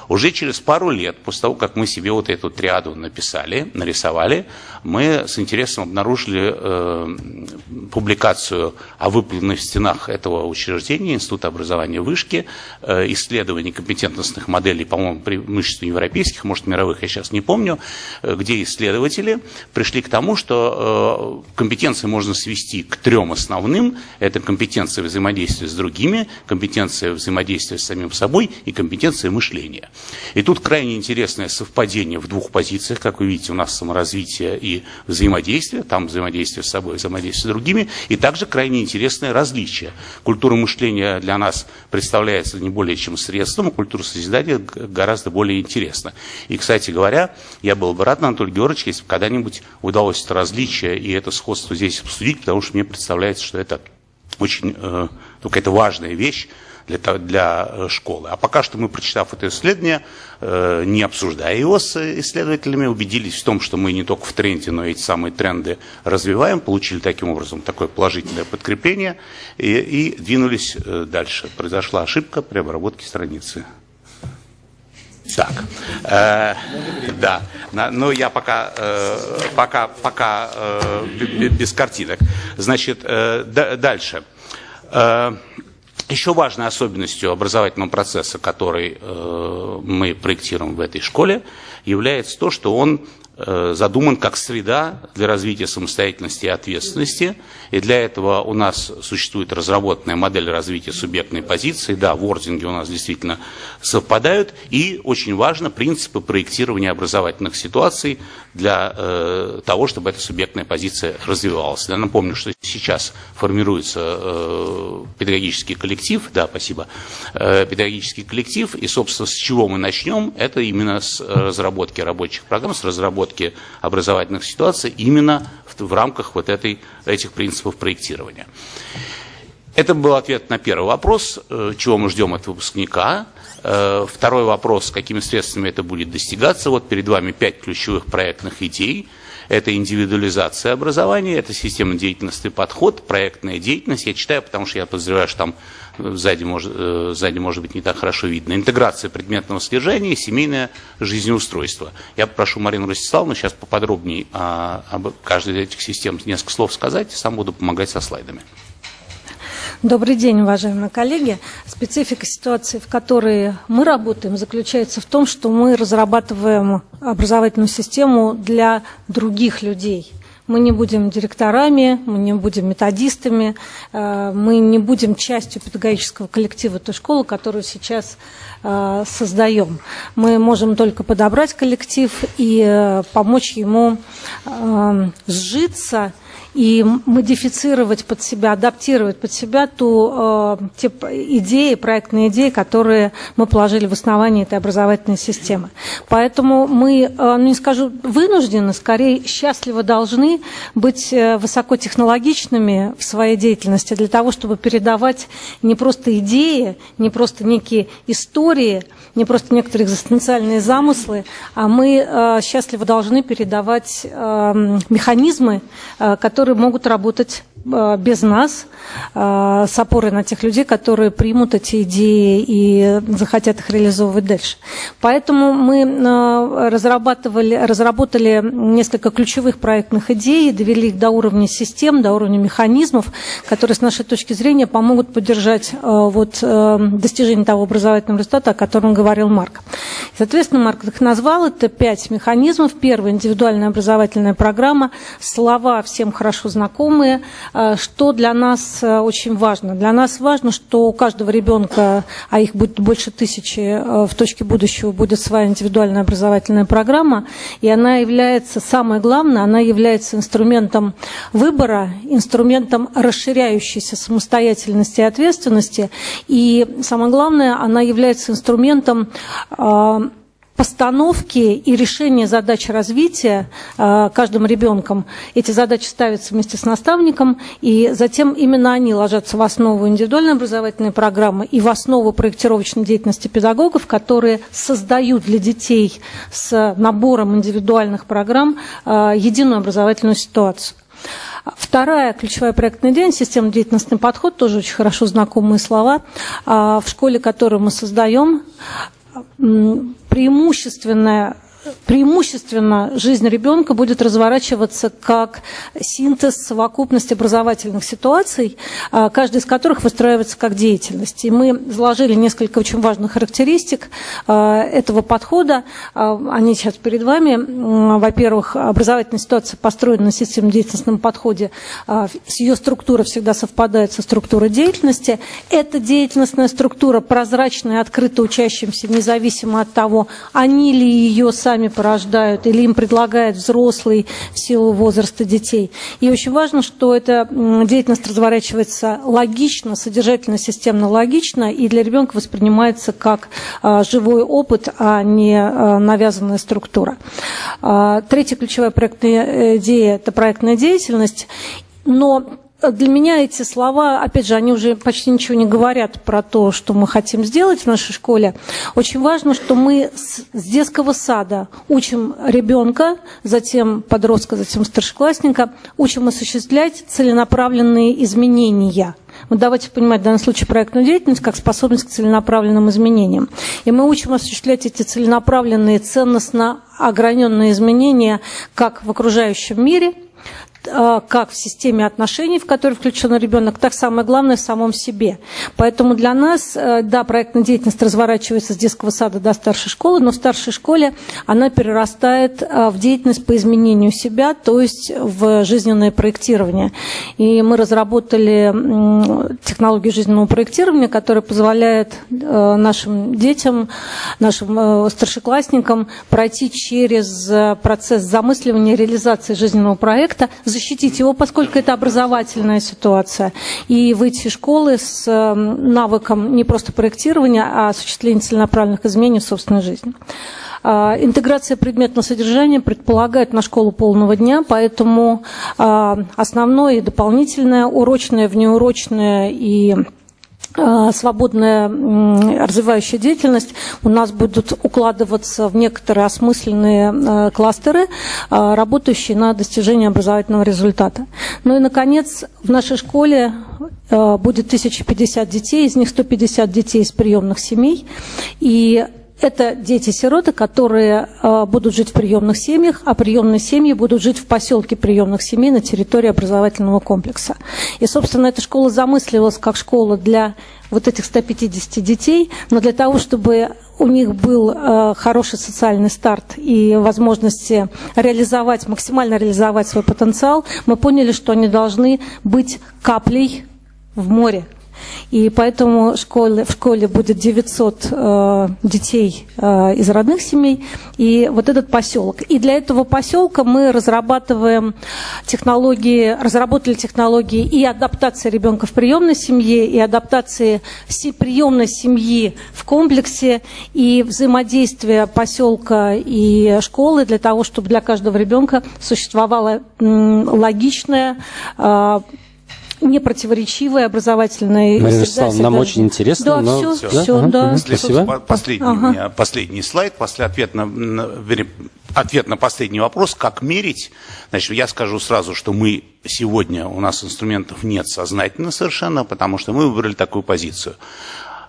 Уже через пару лет, после того, как мы себе вот эту триаду нарисовали, мы с интересом обнаружили публикацию о выполненных в стенах этого учреждения, Института образования Вышки, исследований компетентностных моделей, по-моему, преимущественно европейских, может, мировых, я сейчас не помню, где исследователи пришли к тому, что компетенции можно свести к трем основным. Это компетенция взаимодействия с другими, компетенция взаимодействия с самим собой и компетенция мышления. И тут крайне интересное совпадение в двух позициях. Как вы видите, у нас саморазвитие и взаимодействие, там взаимодействие с собой, взаимодействие с другими, и также крайне интересное различие. Культура мышления для нас представляется не более чем средством, а культура созидания гораздо более интересна. И, кстати говоря, я был бы рад, Анатолий Георгиевич, если бы когда-нибудь удалось это различие и это сходство здесь обсудить, потому что мне представляется, что это очень какая-то важная вещь для школы. А пока что мы, прочитав это исследование, не обсуждая его с исследователями, убедились в том, что мы не только в тренде, но и эти самые тренды развиваем, получили таким образом такое положительное подкрепление и двинулись дальше. Произошла ошибка при обработке страницы. Так, да, но я пока без картинок. Значит, дальше. Еще важной особенностью образовательного процесса, который мы проектируем в этой школе, является то, что он задуман как среда для развития самостоятельности и ответственности. И для этого у нас существует разработанная модель развития субъектной позиции. Да, вординги у нас действительно совпадают. И очень важно принципы проектирования образовательных ситуаций для того, чтобы эта субъектная позиция развивалась. Я напомню, что сейчас формируется педагогический коллектив. Да, спасибо. Педагогический коллектив. И, собственно, с чего мы начнем? Это именно с разработки рабочих программ, с разработки образовательных ситуаций именно в рамках вот этих принципов проектирования. Это был ответ на первый вопрос, чего мы ждем от выпускника. Второй вопрос, какими средствами это будет достигаться. Вот перед вами 5 ключевых проектных идей. Это индивидуализация образования, это системный деятельностный подход, проектная деятельность. Я читаю, потому что я подозреваю, что там сзади, может быть, не так хорошо видно. Интеграция предметного содержания и семейное жизнеустройство. Я попрошу Марину Ростиславовну сейчас поподробнее об каждой из этих систем несколько слов сказать, сам буду помогать со слайдами. Добрый день, уважаемые коллеги. Специфика ситуации, в которой мы работаем, заключается в том, что мы разрабатываем образовательную систему для других людей. Мы не будем директорами, мы не будем методистами, мы не будем частью педагогического коллектива той школы, которую сейчас создаем. Мы можем только подобрать коллектив и помочь ему сжиться и модифицировать под себя, адаптировать под себя те идеи, проектные идеи, которые мы положили в основании этой образовательной системы. Поэтому мы, не скажу вынуждены, скорее счастливо должны быть высокотехнологичными в своей деятельности для того, чтобы передавать не просто идеи, не просто некие истории, не просто некоторые экзистенциальные замыслы, а мы счастливо должны передавать механизмы, которые могут работать без нас, с опорой на тех людей, которые примут эти идеи и захотят их реализовывать дальше. Поэтому мы разработали несколько ключевых проектных идей, довели их до уровня систем, до уровня механизмов, которые с нашей точки зрения помогут поддержать достижение того образовательного результата, о котором говорил Марк. Соответственно, Марк их назвал, это 5 механизмов. Первый – индивидуальная образовательная программа, слова всем хорошо знакомые. Что для нас очень важно? Для нас важно, что у каждого ребенка, а их будет больше 1000 в точке будущего, будет своя индивидуальная образовательная программа, и она является, самое главное, она является инструментом выбора, инструментом расширяющейся самостоятельности и ответственности, и самое главное, она является инструментом постановки и решения задач развития каждым ребенком. Эти задачи ставятся вместе с наставником, и затем именно они ложатся в основу индивидуальной образовательной программы и в основу проектировочной деятельности педагогов, которые создают для детей с набором индивидуальных программ единую образовательную ситуацию. Вторая ключевая проектная идея – системный деятельностный подход, тоже очень хорошо знакомые слова. В школе, которую мы создаем, преимущественно жизнь ребенка будет разворачиваться как синтез совокупности образовательных ситуаций, каждая из которых выстраивается как деятельность. И мы изложили несколько очень важных характеристик этого подхода. Они сейчас перед вами. Во-первых, образовательная ситуация построена на системном деятельностном подходе. Ее структура всегда совпадает со структурой деятельности. Эта деятельностная структура прозрачная, открыта учащимся, независимо от того, они ли ее сами порождают или им предлагает взрослый в силу возраста детей. И очень важно, что эта деятельность разворачивается логично, содержательно, системно, логично, и для ребенка воспринимается как живой опыт, а не навязанная структура. Третья ключевая проектная идея – это проектная деятельность, но для меня эти слова, опять же, они уже почти ничего не говорят про то, что мы хотим сделать в нашей школе. Очень важно, что мы с детского сада учим ребенка, затем подростка, затем старшеклассника, учим осуществлять целенаправленные изменения. Вот давайте понимать в данном случае проектную деятельность как способность к целенаправленным изменениям. И мы учим осуществлять эти целенаправленные, ценностно ограненные изменения как в окружающем мире, как в системе отношений, в которой включен ребенок, так самое главное в самом себе. Поэтому для нас, да, проектная деятельность разворачивается с детского сада до старшей школы, но в старшей школе она перерастает в деятельность по изменению себя, то есть в жизненное проектирование. И мы разработали технологию жизненного проектирования, которая позволяет нашим детям, нашим старшеклассникам пройти через процесс замысливания, реализации жизненного проекта, защитить его, поскольку это образовательная ситуация, и выйти из школы с навыком не просто проектирования, а осуществления целенаправленных изменений в собственной жизни. Интеграция предметного содержания предполагает на школу полного дня, поэтому основное и дополнительное, урочное, внеурочное и свободная развивающая деятельность у нас будут укладываться в некоторые осмысленные кластеры, работающие на достижение образовательного результата. Ну и, наконец, в нашей школе будет 1050 детей, из них 150 детей из приемных семей, и Это дети-сироты, которые будут жить в приемных семьях, а приемные семьи будут жить в поселке приемных семей на территории образовательного комплекса. И, собственно, эта школа замыслилась как школа для вот этих 150 детей, но для того, чтобы у них был хороший социальный старт и возможности реализовать, максимально реализовать свой потенциал, мы поняли, что они должны быть каплей в море. И поэтому в школе будет 900 детей из родных семей и вот этот поселок. И для этого поселка мы разработали технологии и адаптации ребенка в приемной семье, и адаптации всей приемной семьи в комплексе, и взаимодействия поселка и школы для того, чтобы для каждого ребенка существовала логичная непротиворечивая образовательная... Марина Ростиславовна, нам очень интересно. Да, но... все, да. Спасибо. Последний слайд, после ответ на последний вопрос, как мерить. Значит, я скажу сразу, что мы сегодня, у нас инструментов нет сознательно совершенно, потому что мы выбрали такую позицию.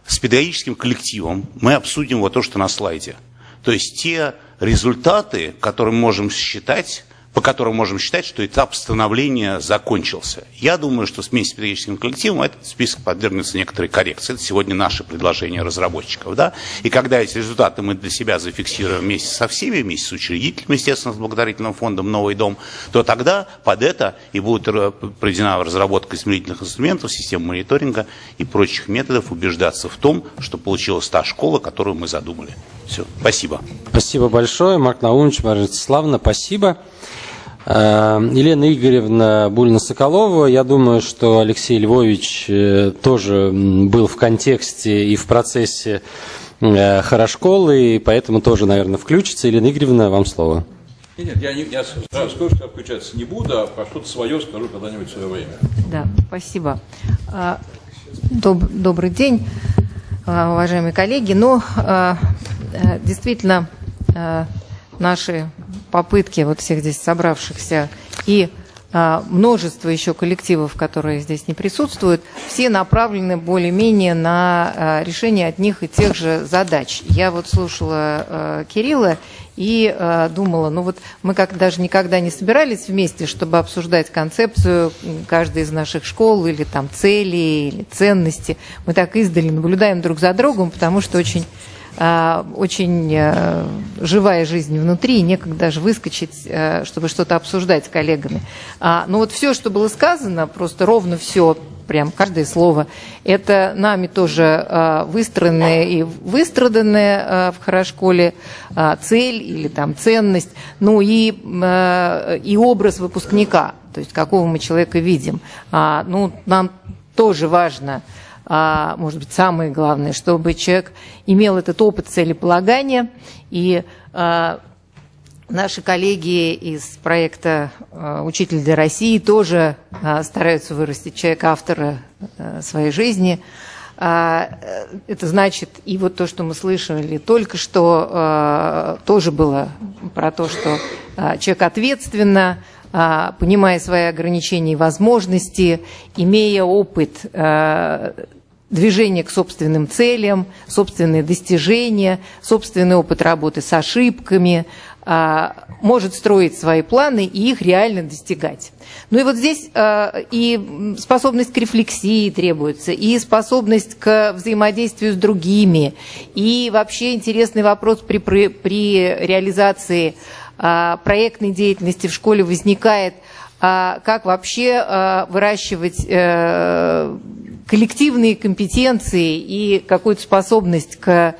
С педагогическим коллективом мы обсудим вот то, что на слайде. То есть те результаты, которые мы можем считать, по которым можем считать, что этап становления закончился. Я думаю, что вместе с педагогическим коллективом этот список подвергнется некоторой коррекции. Это сегодня наше предложение разработчиков. Да? И когда эти результаты мы для себя зафиксируем вместе со всеми, вместе с учредителем, естественно, с Благодарительным фондом «Новый дом», то тогда под это и будет проведена разработка измерительных инструментов, систем мониторинга и прочих методов убеждаться в том, что получилась та школа, которую мы задумали. Все. Спасибо. Спасибо большое. Марк Наумович, Марина Ростиславовна, спасибо. Елена Игоревна Булин-Цоколова, я думаю, что Алексей Львович тоже был в контексте и в процессе Хорошколы, и поэтому тоже, наверное, включится. Елена Игоревна, вам слово. Нет, я сразу скажу, что включаться не буду, а про что-то свое скажу когда-нибудь в свое время. Да, спасибо. Добрый день, уважаемые коллеги. Ну, действительно, наши попытки вот всех здесь собравшихся и множество еще коллективов, которые здесь не присутствуют, все направлены более-менее на решение одних и тех же задач. Я вот слушала Кирилла и думала, ну вот мы как даже никогда не собирались вместе, чтобы обсуждать концепцию каждой из наших школ или там цели, или ценности. Мы так издали наблюдаем друг за другом, потому что очень живая жизнь внутри, и некогда даже выскочить, чтобы что-то обсуждать с коллегами. Но вот все, что было сказано, просто ровно все, прям каждое слово, это нами тоже выстроенная и выстраданная в Хорошколе цель или там ценность, ну и образ выпускника, то есть какого мы человека видим. Ну, нам тоже важно, может быть, самое главное, чтобы человек имел этот опыт целеполагания. И наши коллеги из проекта «Учитель для России» тоже стараются вырастить человека-автора своей жизни. Это значит, и вот то, что мы слышали только что, тоже было про то, что человек ответственно, понимая свои ограничения и возможности, имея опыт движение к собственным целям, собственные достижения, собственный опыт работы с ошибками, может строить свои планы и их реально достигать. Ну и вот здесь и способность к рефлексии требуется, и способность к взаимодействию с другими, и вообще интересный вопрос при реализации проектной деятельности в школе возникает, как вообще выращивать коллективные компетенции и какую-то способность к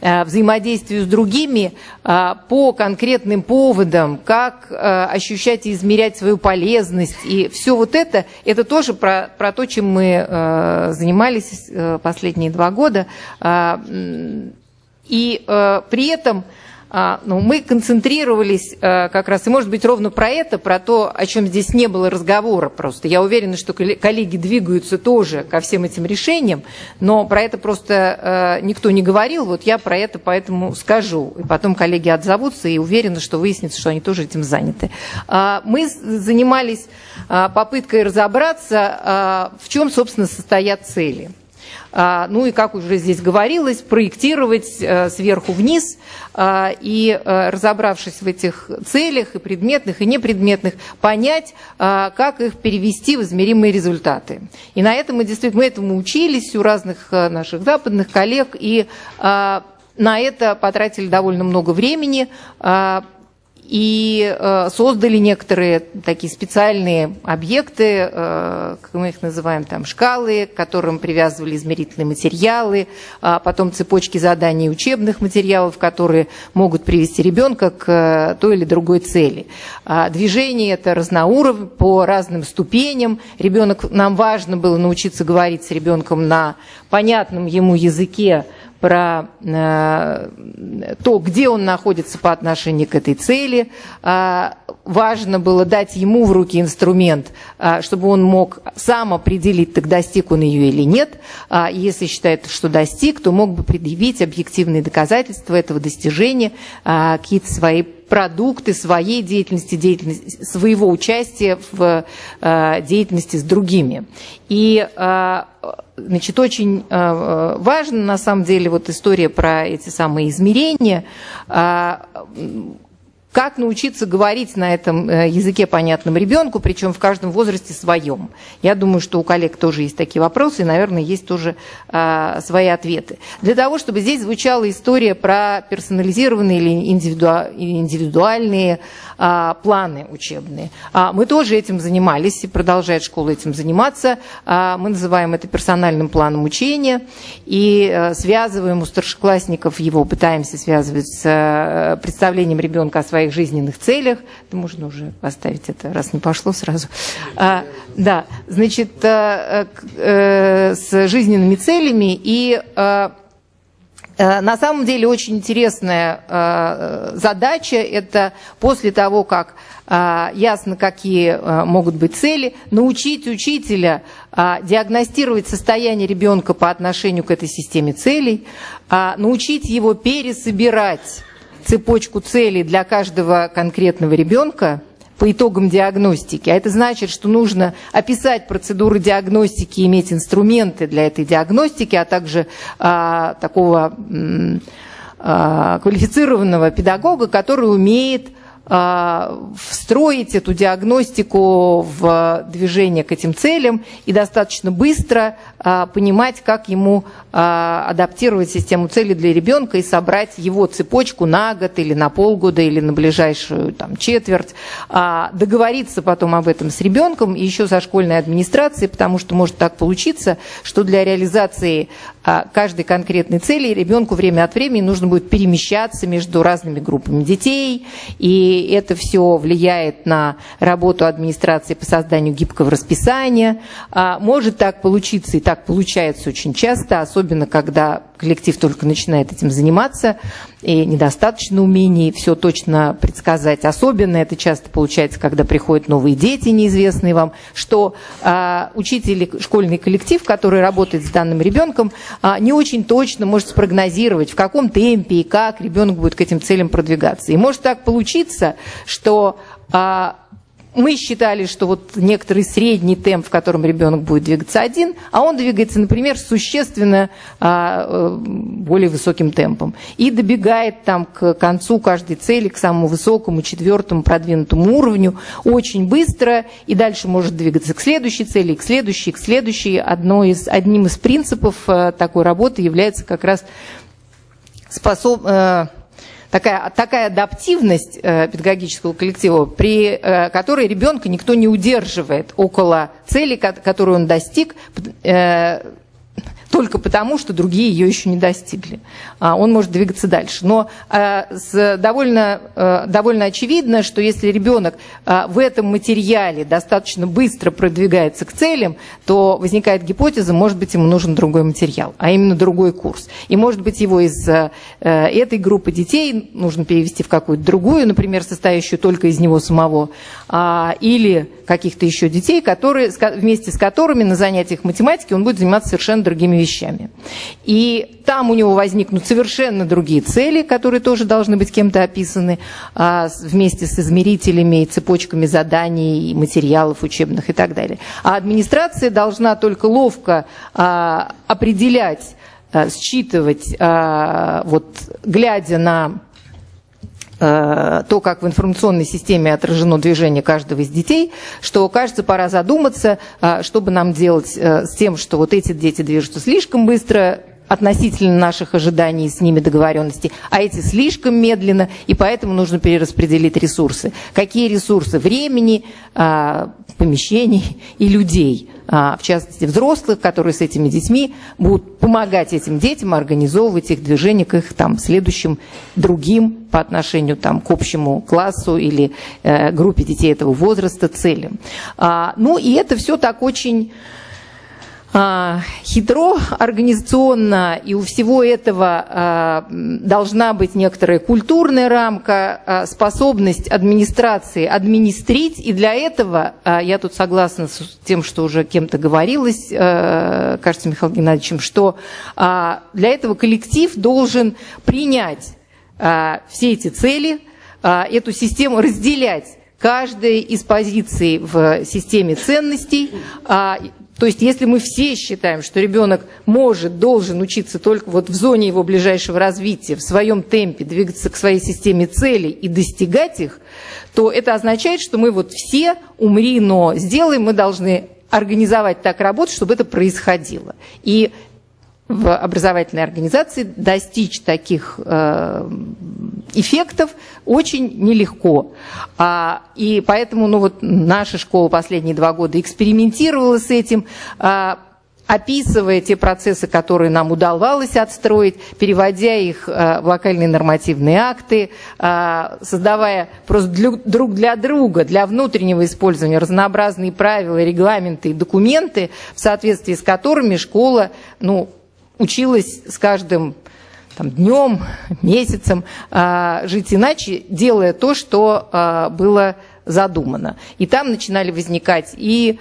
взаимодействию с другими по конкретным поводам, как ощущать и измерять свою полезность. И все вот это тоже про то, чем мы занимались последние 2 года. И при этом мы концентрировались как раз, и может быть ровно про это, про то, о чем здесь не было разговора просто. Я уверена, что коллеги двигаются тоже ко всем этим решениям, но про это просто никто не говорил, вот я про это поэтому скажу. И потом коллеги отзовутся, и уверена, что выяснится, что они тоже этим заняты. Мы занимались попыткой разобраться, в чем, собственно, состоят цели. Ну и, как уже здесь говорилось, проектировать сверху вниз и, разобравшись в этих целях, и предметных, и непредметных, понять, как их перевести в измеримые результаты. И на этом мы действительно этому учились у разных наших западных коллег, и на это потратили довольно много времени, и создали некоторые такие специальные объекты, как мы их называем, там шкалы, к которым привязывали измерительные материалы, потом цепочки заданий учебных материалов, которые могут привести ребенка к той или другой цели. Движение это разноуровневое, по разным ступеням. Ребенок, нам важно было научиться говорить с ребенком на понятном ему языке, про то, где он находится по отношению к этой цели. Важно было дать ему в руки инструмент, чтобы он мог сам определить, так достиг он ее или нет. Если считает, что достиг, то мог бы предъявить объективные доказательства этого достижения, какие-то свои продукты своей деятельности, своего участия в деятельности с другими. И значит, очень важна на самом деле вот история про эти самые измерения. Как научиться говорить на этом языке, понятном ребенку, причем в каждом возрасте своем. Я думаю, что у коллег тоже есть такие вопросы, и, наверное, есть тоже свои ответы. Для того, чтобы здесь звучала история про персонализированные или индивидуальные планы учебные. Мы тоже этим занимались, и продолжает школа этим заниматься. Мы называем это персональным планом учения, и связываем у старшеклассников его, пытаемся связывать с представлением ребенка о своей жизненных целях. Можно уже поставить это, раз не пошло сразу. Да, значит, с жизненными целями. И на самом деле очень интересная задача. Это после того, как ясно, какие могут быть цели, научить учителя диагностировать состояние ребенка по отношению к этой системе целей, научить его пересобирать цепочку целей для каждого конкретного ребенка по итогам диагностики. А это значит, что нужно описать процедуры диагностики, иметь инструменты для этой диагностики, а также такого квалифицированного педагога, который умеет встроить эту диагностику в движение к этим целям и достаточно быстро понимать, как ему адаптировать систему целей для ребенка и собрать его цепочку на год или на полгода или на ближайшую там четверть, договориться потом об этом с ребенком и еще со школьной администрацией, потому что может так получиться, что для реализации каждой конкретной цели ребенку время от времени нужно будет перемещаться между разными группами детей, и это все влияет на работу администрации по созданию гибкого расписания. Может так получиться, и так получается очень часто, особенно когда коллектив только начинает этим заниматься, и недостаточно умений все точно предсказать. Особенно это часто получается, когда приходят новые дети, неизвестные вам, что учитель, школьный коллектив, который работает с данным ребенком, не очень точно может спрогнозировать, в каком темпе и как ребенок будет к этим целям продвигаться. И может так получиться, что мы считали, что вот некоторый средний темп, в котором ребенок будет двигаться один, а он двигается, например, существенно более высоким темпом и добегает там к концу каждой цели, к самому высокому, четвертому продвинутому уровню очень быстро и дальше может двигаться к следующей цели, к следующей, к следующей. Одним из принципов такой работы является как раз такая адаптивность педагогического коллектива, при которой ребенка никто не удерживает около цели, которую он достиг, только потому, что другие ее еще не достигли. Он может двигаться дальше. Но довольно очевидно, что если ребенок в этом материале достаточно быстро продвигается к целям, то возникает гипотеза, может быть, ему нужен другой материал, а именно другой курс. И, может быть, его из этой группы детей нужно перевести в какую-то другую, например, состоящую только из него самого, или каких-то еще детей, вместе с которыми на занятиях математики он будет заниматься совершенно другими вещами. вещами. И там у него возникнут совершенно другие цели, которые тоже должны быть кем-то описаны вместе с измерителями и цепочками заданий, и материалов учебных и так далее. А администрация должна только ловко определять, считывать, вот, глядя на то, как в информационной системе отражено движение каждого из детей, что, кажется, пора задуматься, что бы нам делать с тем, что вот эти дети движутся слишком быстро относительно наших ожиданий, с ними договоренностей, а эти слишком медленно, и поэтому нужно перераспределить ресурсы. Какие ресурсы? Времени, помещений и людей, в частности взрослых, которые с этими детьми будут помогать этим детям организовывать их движение к их там следующим другим по отношению там к общему классу или группе детей этого возраста целям. Ну и это все так очень хитро организационно, и у всего этого должна быть некоторая культурная рамка, способность администрации администрить, и для этого, я тут согласна с тем, что уже кем-то говорилось, кажется, Михаилом Геннадьевичем, что для этого коллектив должен принять все эти цели, эту систему разделять, каждая из позиций в системе ценностей. То есть если мы все считаем, что ребенок может, должен учиться только вот в зоне его ближайшего развития, в своем темпе, двигаться к своей системе целей и достигать их, то это означает, что мы вот все умри, но сделаем, мы должны организовать так работу, чтобы это происходило. И в образовательной организации достичь таких эффектов очень нелегко. И поэтому ну вот, наша школа последние 2 года экспериментировала с этим, описывая те процессы, которые нам удавалось отстроить, переводя их в локальные нормативные акты, создавая просто друг для друга, для внутреннего использования разнообразные правила, регламенты и документы, в соответствии с которыми школа, ну, училась с каждым там днем, месяцем жить иначе, делая то, что было задумано. И там начинали возникать и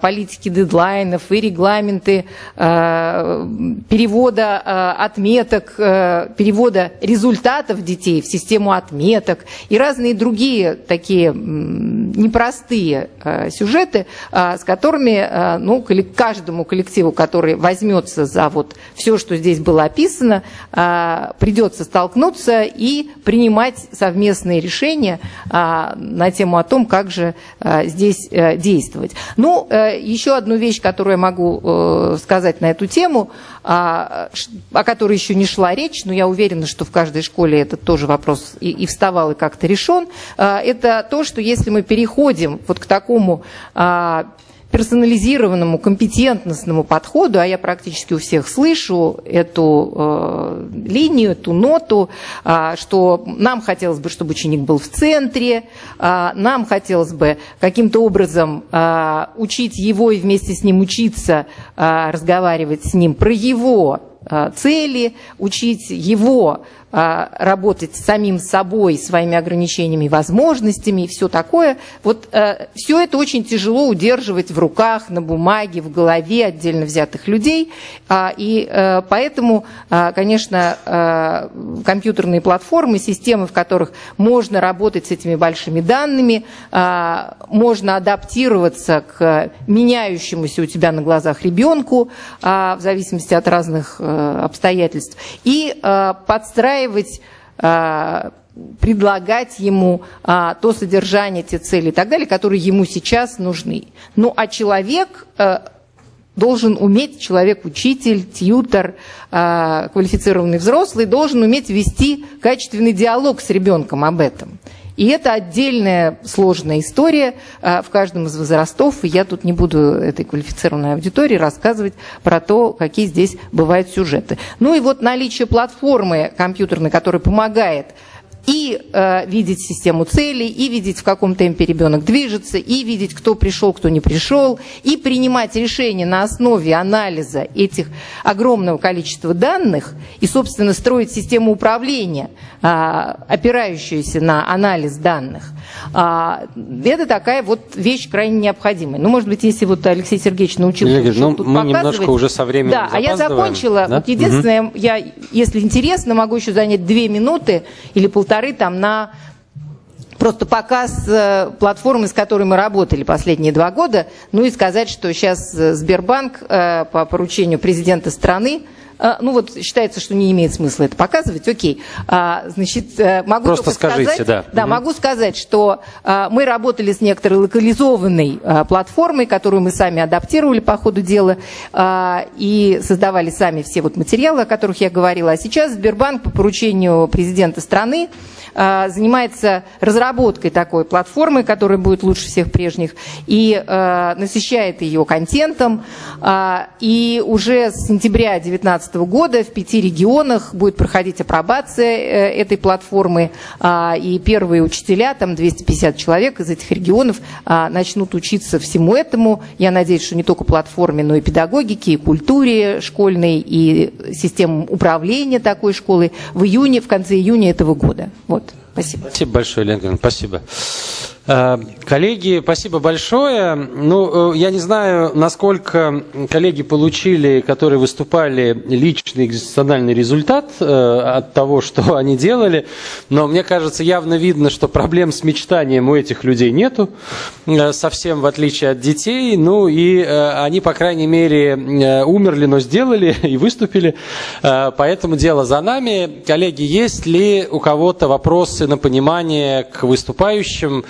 политики дедлайнов, и регламенты перевода отметок, перевода результатов детей в систему отметок и разные другие такие непростые сюжеты, с которыми ну, каждому коллективу, который возьмется за вот все, что здесь было описано, придется столкнуться и принимать совместные решения на тему о том, как же здесь действовать. Ну, еще одну вещь, которую я могу сказать на эту тему, о которой еще не шла речь, но я уверена, что в каждой школе этот тоже вопрос и вставал, и как-то решен, это то, что если мы переходим вот к такому персонализированному, компетентностному подходу, а я практически у всех слышу эту линию, эту ноту, что нам хотелось бы, чтобы ученик был в центре, нам хотелось бы каким-то образом учить его и вместе с ним учиться, разговаривать с ним про его цели, учить его работать самим собой, своими ограничениями, возможностями и все такое. Вот все это очень тяжело удерживать в руках, на бумаге, в голове отдельно взятых людей. И поэтому, конечно, компьютерные платформы, системы, в которых можно работать с этими большими данными, можно адаптироваться к меняющемуся у тебя на глазах ребенку в зависимости от разных обстоятельств и подстраивать, предлагать ему то содержание, те цели и так далее, которые ему сейчас нужны. Ну, а человек должен уметь, человек-учитель, тьютор, квалифицированный взрослый, должен уметь вести качественный диалог с ребенком об этом. И это отдельная сложная история в каждом из возрастов. И я тут не буду этой квалифицированной аудитории рассказывать про то, какие здесь бывают сюжеты. Ну и вот наличие платформы компьютерной, которая помогает и видеть систему целей, и видеть, в каком темпе ребенок движется, и видеть, кто пришел, кто не пришел, и принимать решения на основе анализа этих огромного количества данных и, собственно, строить систему управления, опирающуюся на анализ данных. Это такая вот вещь крайне необходимая. Ну, может быть, если вот Алексей Сергеевич научился тут показывать. Мы немножко уже со временем запаздываем. Да, а я закончила. Да? Вот единственное, я, если интересно, могу еще занять 2 минуты или полторы там на просто показ платформы, с которой мы работали последние 2 года. Ну и сказать, что сейчас Сбербанк по поручению президента страны, ну вот считается, что не имеет смысла это показывать, окей. Значит, могу просто скажите, сказать, да. Да, могу сказать, что мы работали с некоторой локализованной платформой, которую мы сами адаптировали по ходу дела и создавали сами все вот материалы, о которых я говорила. А сейчас Сбербанк по поручению президента страны занимается разработкой такой платформы, которая будет лучше всех прежних, и насыщает ее контентом. И уже с сентября 2019 года в 5 регионах будет проходить апробация этой платформы, и первые учителя, там 250 человек из этих регионов, начнут учиться всему этому. Я надеюсь, что не только платформе, но и педагогике, и культуре школьной, и системам управления такой школы в июне, в конце июня этого года. Вот. Спасибо. Спасибо большое, Елена Игоревна. Спасибо. Коллеги, спасибо большое. Ну, я не знаю, насколько коллеги получили, которые выступали, личный экзистенциональный результат от того, что они делали, но мне кажется, явно видно, что проблем с мечтанием у этих людей нету, совсем в отличие от детей. Ну, и они, по крайней мере, умерли, но сделали и выступили, поэтому дело за нами. Коллеги, есть ли у кого-то вопросы на понимание к выступающим?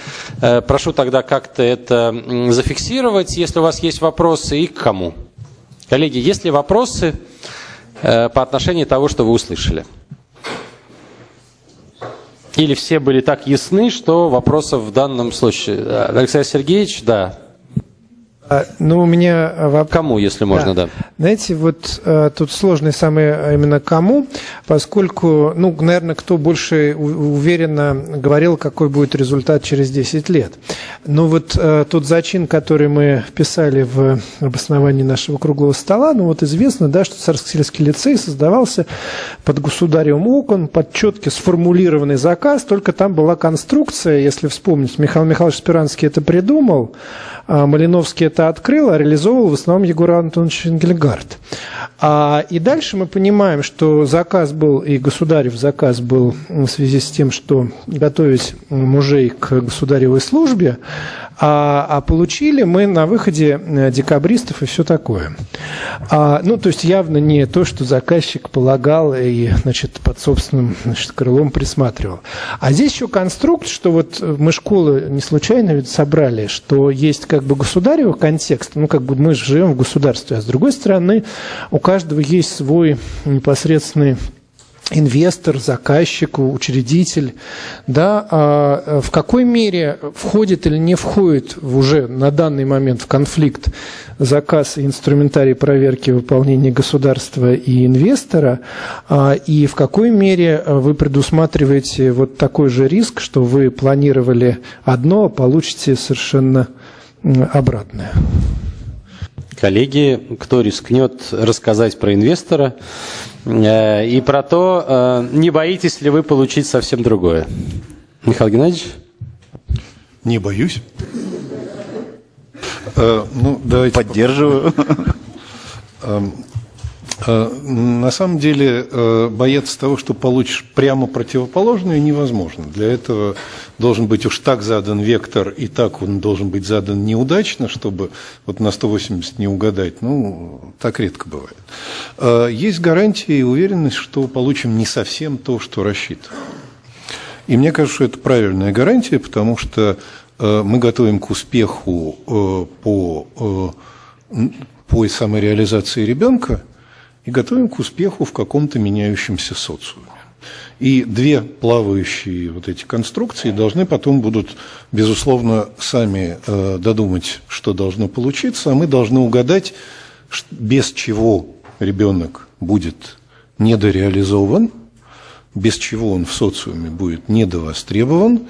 Прошу тогда как-то это зафиксировать, если у вас есть вопросы, и к кому. Коллеги, есть ли вопросы по отношению того, что вы услышали? Или все были так ясны, что вопросов в данном случае? Алексей Сергеевич, да. Ну, у меня вопрос. Кому, если можно, да. Знаете, вот тут сложный самый именно кому, поскольку, ну, наверное, кто больше уверенно говорил, какой будет результат через 10 лет. Но вот тот зачин, который мы вписали в обоснование нашего круглого стола, ну, вот известно, да, что Царскосельский лицей создавался под государевым окон, под четко сформулированный заказ, только там была конструкция, если вспомнить, Михаил Михайлович Сперанский это придумал, Малиновский это открыл, а реализовывал в основном Егор Антонович Энгельгардт. И дальше мы понимаем, что заказ был, и государев заказ был в связи с тем, что готовить мужей к государевой службе, а получили мы на выходе декабристов и все такое. Ну, то есть явно не то, что заказчик полагал и, значит, под собственным, значит, крылом присматривал. А здесь еще конструкт, что вот мы школы не случайно ведь собрали, что есть как бы государевый контекст, ну, как бы мы живем в государстве, а с другой стороны у каждого есть свой непосредственный инвестор, заказчик, учредитель, да, в какой мере входит или не входит уже на данный момент в конфликт заказ и инструментарий проверки выполнения государства и инвестора, и в какой мере вы предусматриваете вот такой же риск, что вы планировали одно, а получите совершенно обратное. Коллеги, кто рискнет рассказать про инвестора и про то, не боитесь ли вы получить совсем другое? Михаил Геннадьевич? Не боюсь. Ну, давайте поддерживаю. На самом деле, бояться того, что получишь прямо противоположную, невозможно. Для этого должен быть уж так задан вектор, и так он должен быть задан неудачно, чтобы вот на 180 не угадать. Ну, так редко бывает. Есть гарантия и уверенность, что получим не совсем то, что рассчитано. И мне кажется, что это правильная гарантия, потому что мы готовим к успеху по самореализации ребенка, и готовим к успеху в каком-то меняющемся социуме. И две плавающие вот эти конструкции должны потом будут, безусловно, сами додумать, что должно получиться, а мы должны угадать, без чего ребенок будет недореализован, без чего он в социуме будет недовостребован,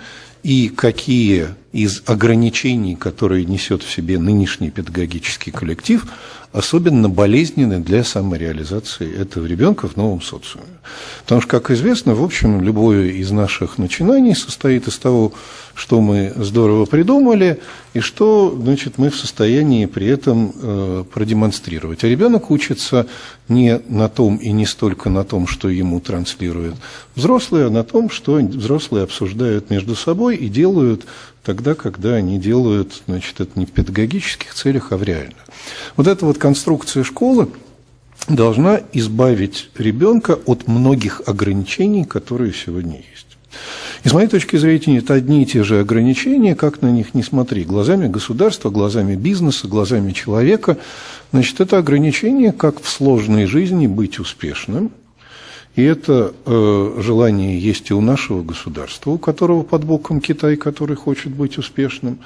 и какие из ограничений, которые несет в себе нынешний педагогический коллектив, особенно болезненны для самореализации этого ребенка в новом социуме. Потому что, как известно, в общем, любое из наших начинаний состоит из того, что мы здорово придумали, и что, значит, мы в состоянии при этом продемонстрировать. А ребенок учится не на том и не столько на том, что ему транслируют взрослые, а на том, что взрослые обсуждают между собой и делают тогда, когда они делают, значит, это не в педагогических целях, а в реально. Вот эта вот конструкция школы должна избавить ребенка от многих ограничений, которые сегодня есть. И с моей точки зрения, это одни и те же ограничения, как на них не смотри, глазами государства, глазами бизнеса, глазами человека. Значит, это ограничение, как в сложной жизни быть успешным. И это желание есть и у нашего государства, у которого под боком Китай, который хочет быть успешным,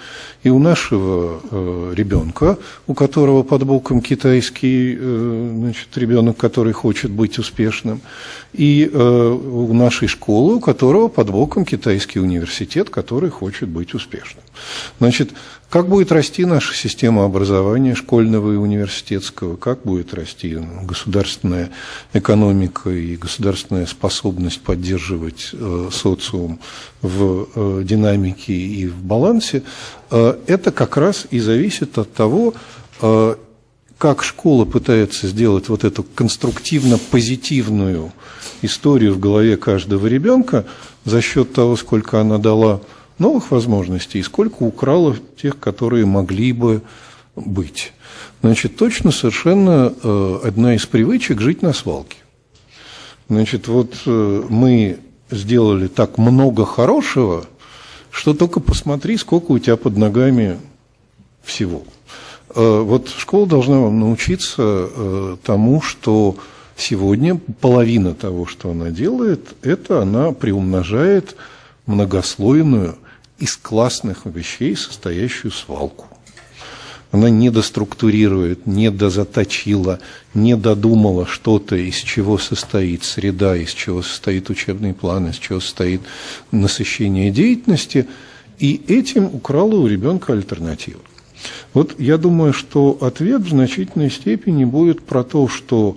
и у нашего ребенка, у которого под боком китайский ребенок, который хочет быть успешным, и у нашей школы, у которого под боком китайский университет, который хочет быть успешным. Значит, как будет расти наша система образования школьного и университетского, как будет расти государственная экономика и государственная способность поддерживать социум в динамике и в балансе, это как раз и зависит от того, как школа пытается сделать вот эту конструктивно-позитивную историю в голове каждого ребенка за счет того, сколько она дала новых возможностей и сколько украло тех, которые могли бы быть. Значит, точно совершенно одна из привычек – жить на свалке. Значит, вот мы сделали так много хорошего, что только посмотри, сколько у тебя под ногами всего. Вот школа должна вам научиться тому, что сегодня половина того, что она делает, это она приумножает многослойную из классных вещей состоящую свалку. Она недоструктурирует, недозаточила, недодумала что-то, из чего состоит среда, из чего состоит учебный план, из чего состоит насыщение деятельности, и этим украла у ребенка альтернативу. Вот я думаю, что ответ в значительной степени будет про то, что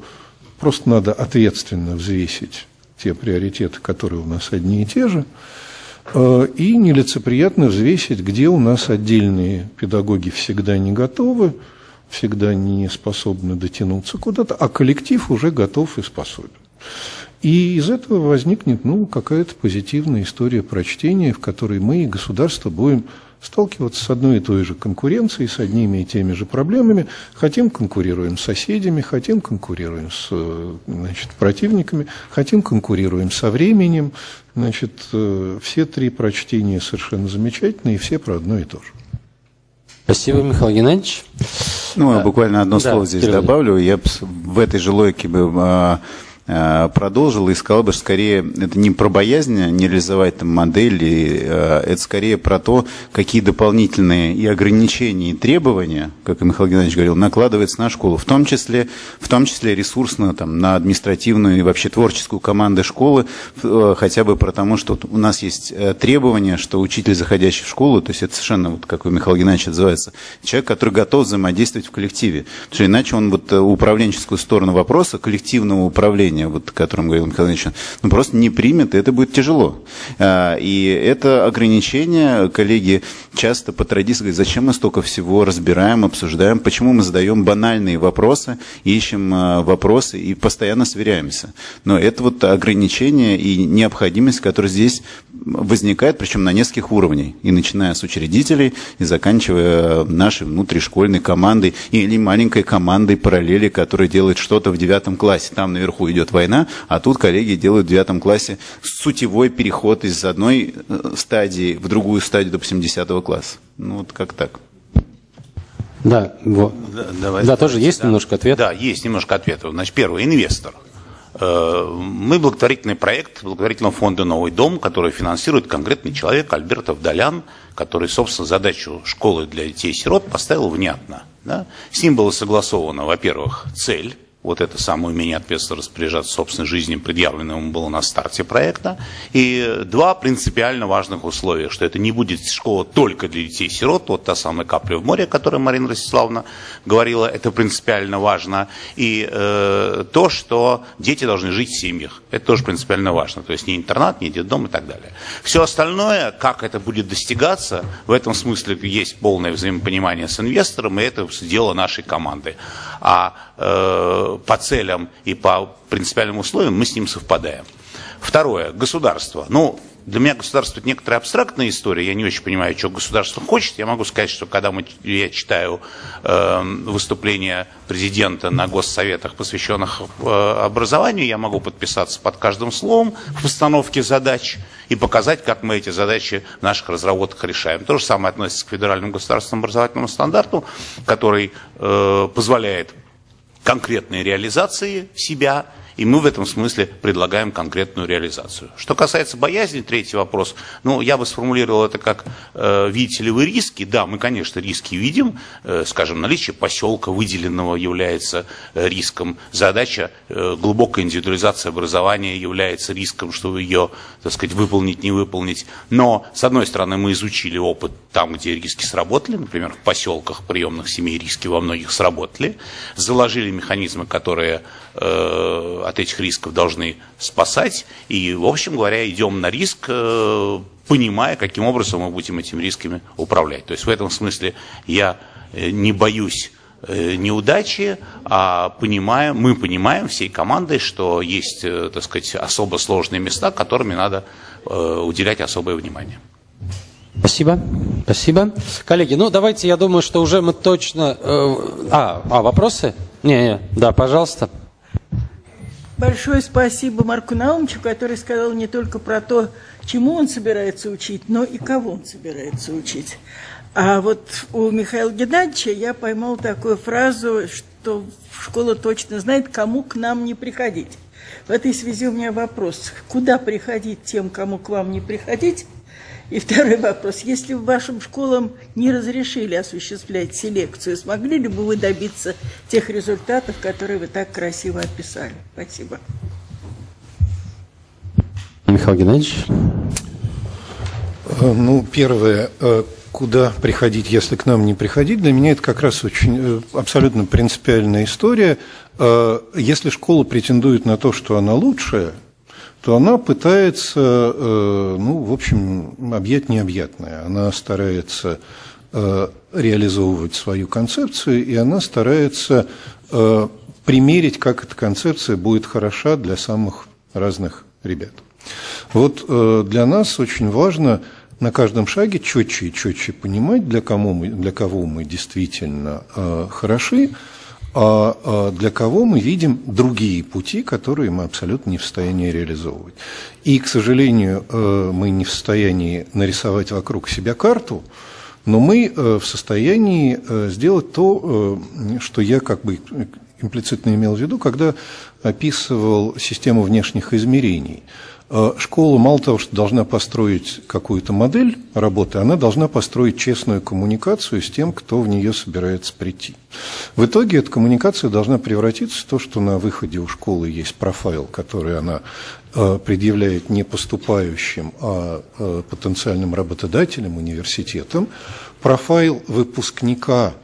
просто надо ответственно взвесить те приоритеты, которые у нас одни и те же, и нелицеприятно взвесить, где у нас отдельные педагоги всегда не готовы, всегда не способны дотянуться куда-то, а коллектив уже готов и способен. И из этого возникнет, ну, какая-то позитивная история про чтение, в которой мы и государство будем сталкиваться с одной и той же конкуренцией, с одними и теми же проблемами. Хотим — конкурируем с соседями, хотим — конкурируем с, значит, противниками, хотим — конкурируем со временем. Значит, все три прочтения совершенно замечательные, все про одно и то же. Спасибо, Михаил Геннадьевич. Ну, я буквально одно слово здесь добавлю. Я в этой же логике бы продолжил и сказал бы, что скорее это не про боязнь не реализовать там модели, это скорее про то, какие дополнительные и ограничения, и требования, как и Михаил Геннадьевич говорил, накладывается на школу, в том числе ресурсно там, на административную и вообще творческую команду школы, хотя бы потому, что у нас есть требования, что учитель, заходящий в школу, то есть это совершенно, вот, как у Михаила Геннадьевича отзывается, человек, который готов взаимодействовать в коллективе, потому что иначе он вот управленческую сторону вопроса, коллективного управления, вот, о котором говорил Михаил Ильич, ну, просто не примет, и это будет тяжело. И это ограничение, коллеги часто по традиции говорят, зачем мы столько всего разбираем, обсуждаем, почему мы задаем банальные вопросы, ищем вопросы и постоянно сверяемся. Но это вот ограничение и необходимость, которая здесь возникает, причем на нескольких уровнях, и начиная с учредителей, и заканчивая нашей внутришкольной командой или маленькой командой параллели, которая делает что-то в 9 классе, там наверху идет война, а тут коллеги делают в 9 классе сутевой переход из одной стадии в другую стадию, допустим, 10 класса. Ну, вот как так. Да, вот. Да, тоже есть немножко ответ? Да, есть немножко ответа. Значит, первый, инвестор. Мы благотворительный проект благотворительного фонда «Новый дом», который финансирует конкретный человек, Альберт Вдолян, который, собственно, задачу школы для детей-сирот поставил внятно. Да? С ним было согласовано, во-первых, цель, вот это самое умение ответственно распоряжаться собственной жизнью, предъявленное ему было на старте проекта. И два принципиально важных условия, что это не будет школа только для детей-сирот, вот та самая капля в море, о которой Марина Ростиславовна говорила, это принципиально важно. И то, что дети должны жить в семьях, это тоже принципиально важно. То есть не интернат, не детдом и так далее. Все остальное, как это будет достигаться, в этом смысле есть полное взаимопонимание с инвестором, и это дело нашей команды. А по целям и по принципиальным условиям мы с ним совпадаем. Второе. Государство. Ну, для меня государство – это некоторая абстрактная история. Я не очень понимаю, что государство хочет. Я могу сказать, что когда я читаю выступления президента на госсоветах, посвященных образованию, я могу подписаться под каждым словом в постановке задач и показать, как мы эти задачи в наших разработках решаем. То же самое относится к федеральному государственному образовательному стандарту, который позволяет конкретной реализации себя. И мы в этом смысле предлагаем конкретную реализацию. Что касается боязни, третий вопрос, ну, я бы сформулировал это как, видите ли вы риски? Да, мы, конечно, риски видим. Скажем, наличие поселка выделенного является риском. Задача глубокой индивидуализации образования является риском, чтобы ее, так сказать, выполнить, не выполнить. Но, с одной стороны, мы изучили опыт там, где риски сработали. Например, в поселках приемных семей риски во многих сработали. Заложили механизмы, которые от этих рисков должны спасать. И, в общем говоря, идем на риск, понимая, каким образом мы будем этими рисками управлять. То есть в этом смысле я не боюсь неудачи, а мы понимаем всей командой, что есть, так сказать, особо сложные места, которыми надо уделять особое внимание. Спасибо. Спасибо. Коллеги, ну давайте, я думаю, что уже мы точно... вопросы? Не-не, да, пожалуйста. Большое спасибо Марку Наумовичу, который сказал не только про то, чему он собирается учить, но и кого он собирается учить. А вот у Михаила Геннадьевича я поймал такую фразу, что школа точно знает, кому к нам не приходить. В этой связи у меня вопрос, куда приходить тем, кому к вам не приходить? И второй вопрос, если вашим школам не разрешили осуществлять селекцию, смогли ли бы вы добиться тех результатов, которые вы так красиво описали? Спасибо. Михаил Геннадьевич. Ну, первое, куда приходить, если к нам не приходить, для меня это как раз очень абсолютно принципиальная история. Если школа претендует на то, что она лучшая, то она пытается, ну, в общем, объять необъятное. Она старается реализовывать свою концепцию, и она старается примерить, как эта концепция будет хороша для самых разных ребят. Вот для нас очень важно на каждом шаге четче и четче понимать, для кого мы действительно хороши, а для кого мы видим другие пути, которые мы абсолютно не в состоянии реализовывать. И, к сожалению, мы не в состоянии нарисовать вокруг себя карту, но мы в состоянии сделать то, что я как бы имплицитно имел в виду, когда описывал систему внешних измерений. Школа мало того, что должна построить какую-то модель работы, она должна построить честную коммуникацию с тем, кто в нее собирается прийти. В итоге эта коммуникация должна превратиться в то, что на выходе у школы есть профайл, который она предъявляет не поступающим, а потенциальным работодателям, университетам. Профайл выпускника –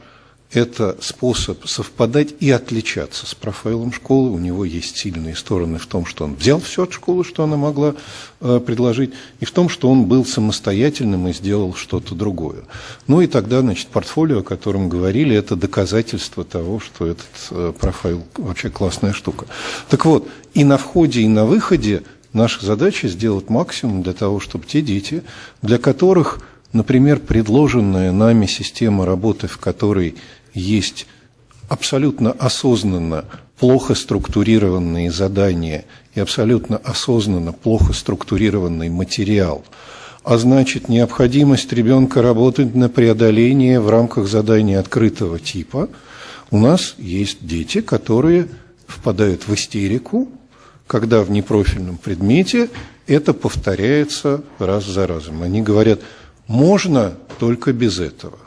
это способ совпадать и отличаться с профайлом школы. У него есть сильные стороны в том, что он взял все от школы, что она могла предложить, и в том, что он был самостоятельным и сделал что-то другое. Ну и тогда, значит, портфолио, о котором говорили, это доказательство того, что этот профайл вообще классная штука. Так вот, и на входе, и на выходе наша задача сделать максимум для того, чтобы те дети, для которых, например, предложенная нами система работы, в которой есть абсолютно осознанно плохо структурированные задания и абсолютно осознанно плохо структурированный материал, а значит, необходимость ребенка работать на преодоление в рамках задания открытого типа, у нас есть дети, которые впадают в истерику, когда в непрофильном предмете это повторяется раз за разом. Они говорят: «Можно, только без этого».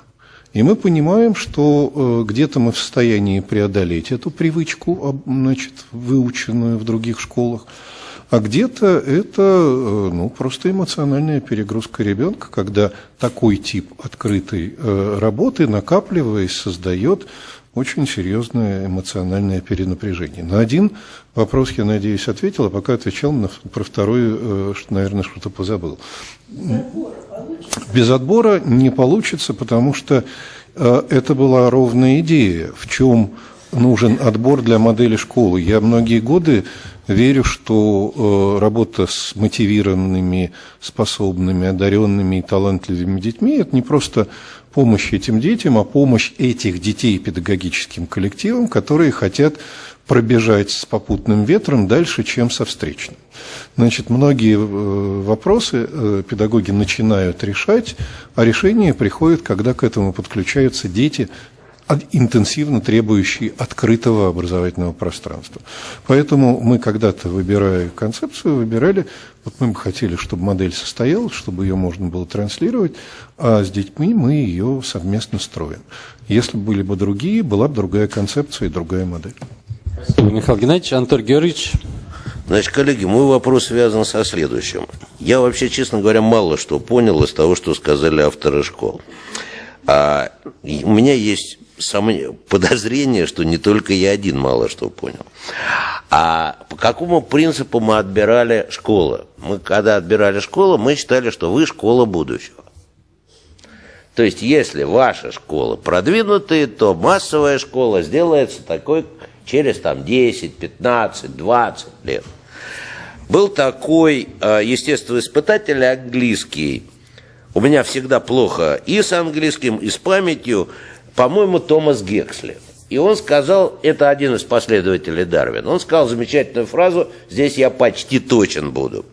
И мы понимаем, что где-то мы в состоянии преодолеть эту привычку, значит, выученную в других школах, а где-то это просто эмоциональная перегрузка ребенка, когда такой тип открытой работы, накапливаясь, создает очень серьезное эмоциональное перенапряжение. На один вопрос, я надеюсь, ответил, а пока отвечал про второй, наверное, что-то позабыл. Без отбора не получится, потому что это была ровная идея, в чем нужен отбор для модели школы. Я многие годы верю, что работа с мотивированными, способными, одаренными и талантливыми детьми – это не просто помощь этим детям, а помощь этих детей педагогическим коллективам, которые хотят пробежать с попутным ветром дальше, чем со встречным. Значит, многие вопросы педагоги начинают решать, а решение приходит, когда к этому подключаются дети, интенсивно требующие открытого образовательного пространства. Поэтому мы когда-то, выбирая концепцию, мы хотели, чтобы модель состоялась, чтобы ее можно было транслировать, а с детьми мы ее совместно строим. Если были бы другие, была бы другая концепция и другая модель. Спасибо, Михаил Геннадьевич. Анатолий Георгиевич. Значит, коллеги, мой вопрос связан со следующим. Я вообще, честно говоря, мало что понял из того, что сказали авторы школ. А у меня есть подозрение, что не только я один мало что понял. А по какому принципу мы отбирали школы? Мы, когда отбирали школу, мы считали, что вы школа будущего. То есть, если ваша школа продвинутая, то массовая школа сделается такой через 10, 15, 20 лет. Был такой естествоиспытатель английский. У меня всегда плохо и с английским, и с памятью. По-моему, Томас Гексли. И он сказал, это один из последователей Дарвина, он сказал замечательную фразу, здесь я почти точен буду.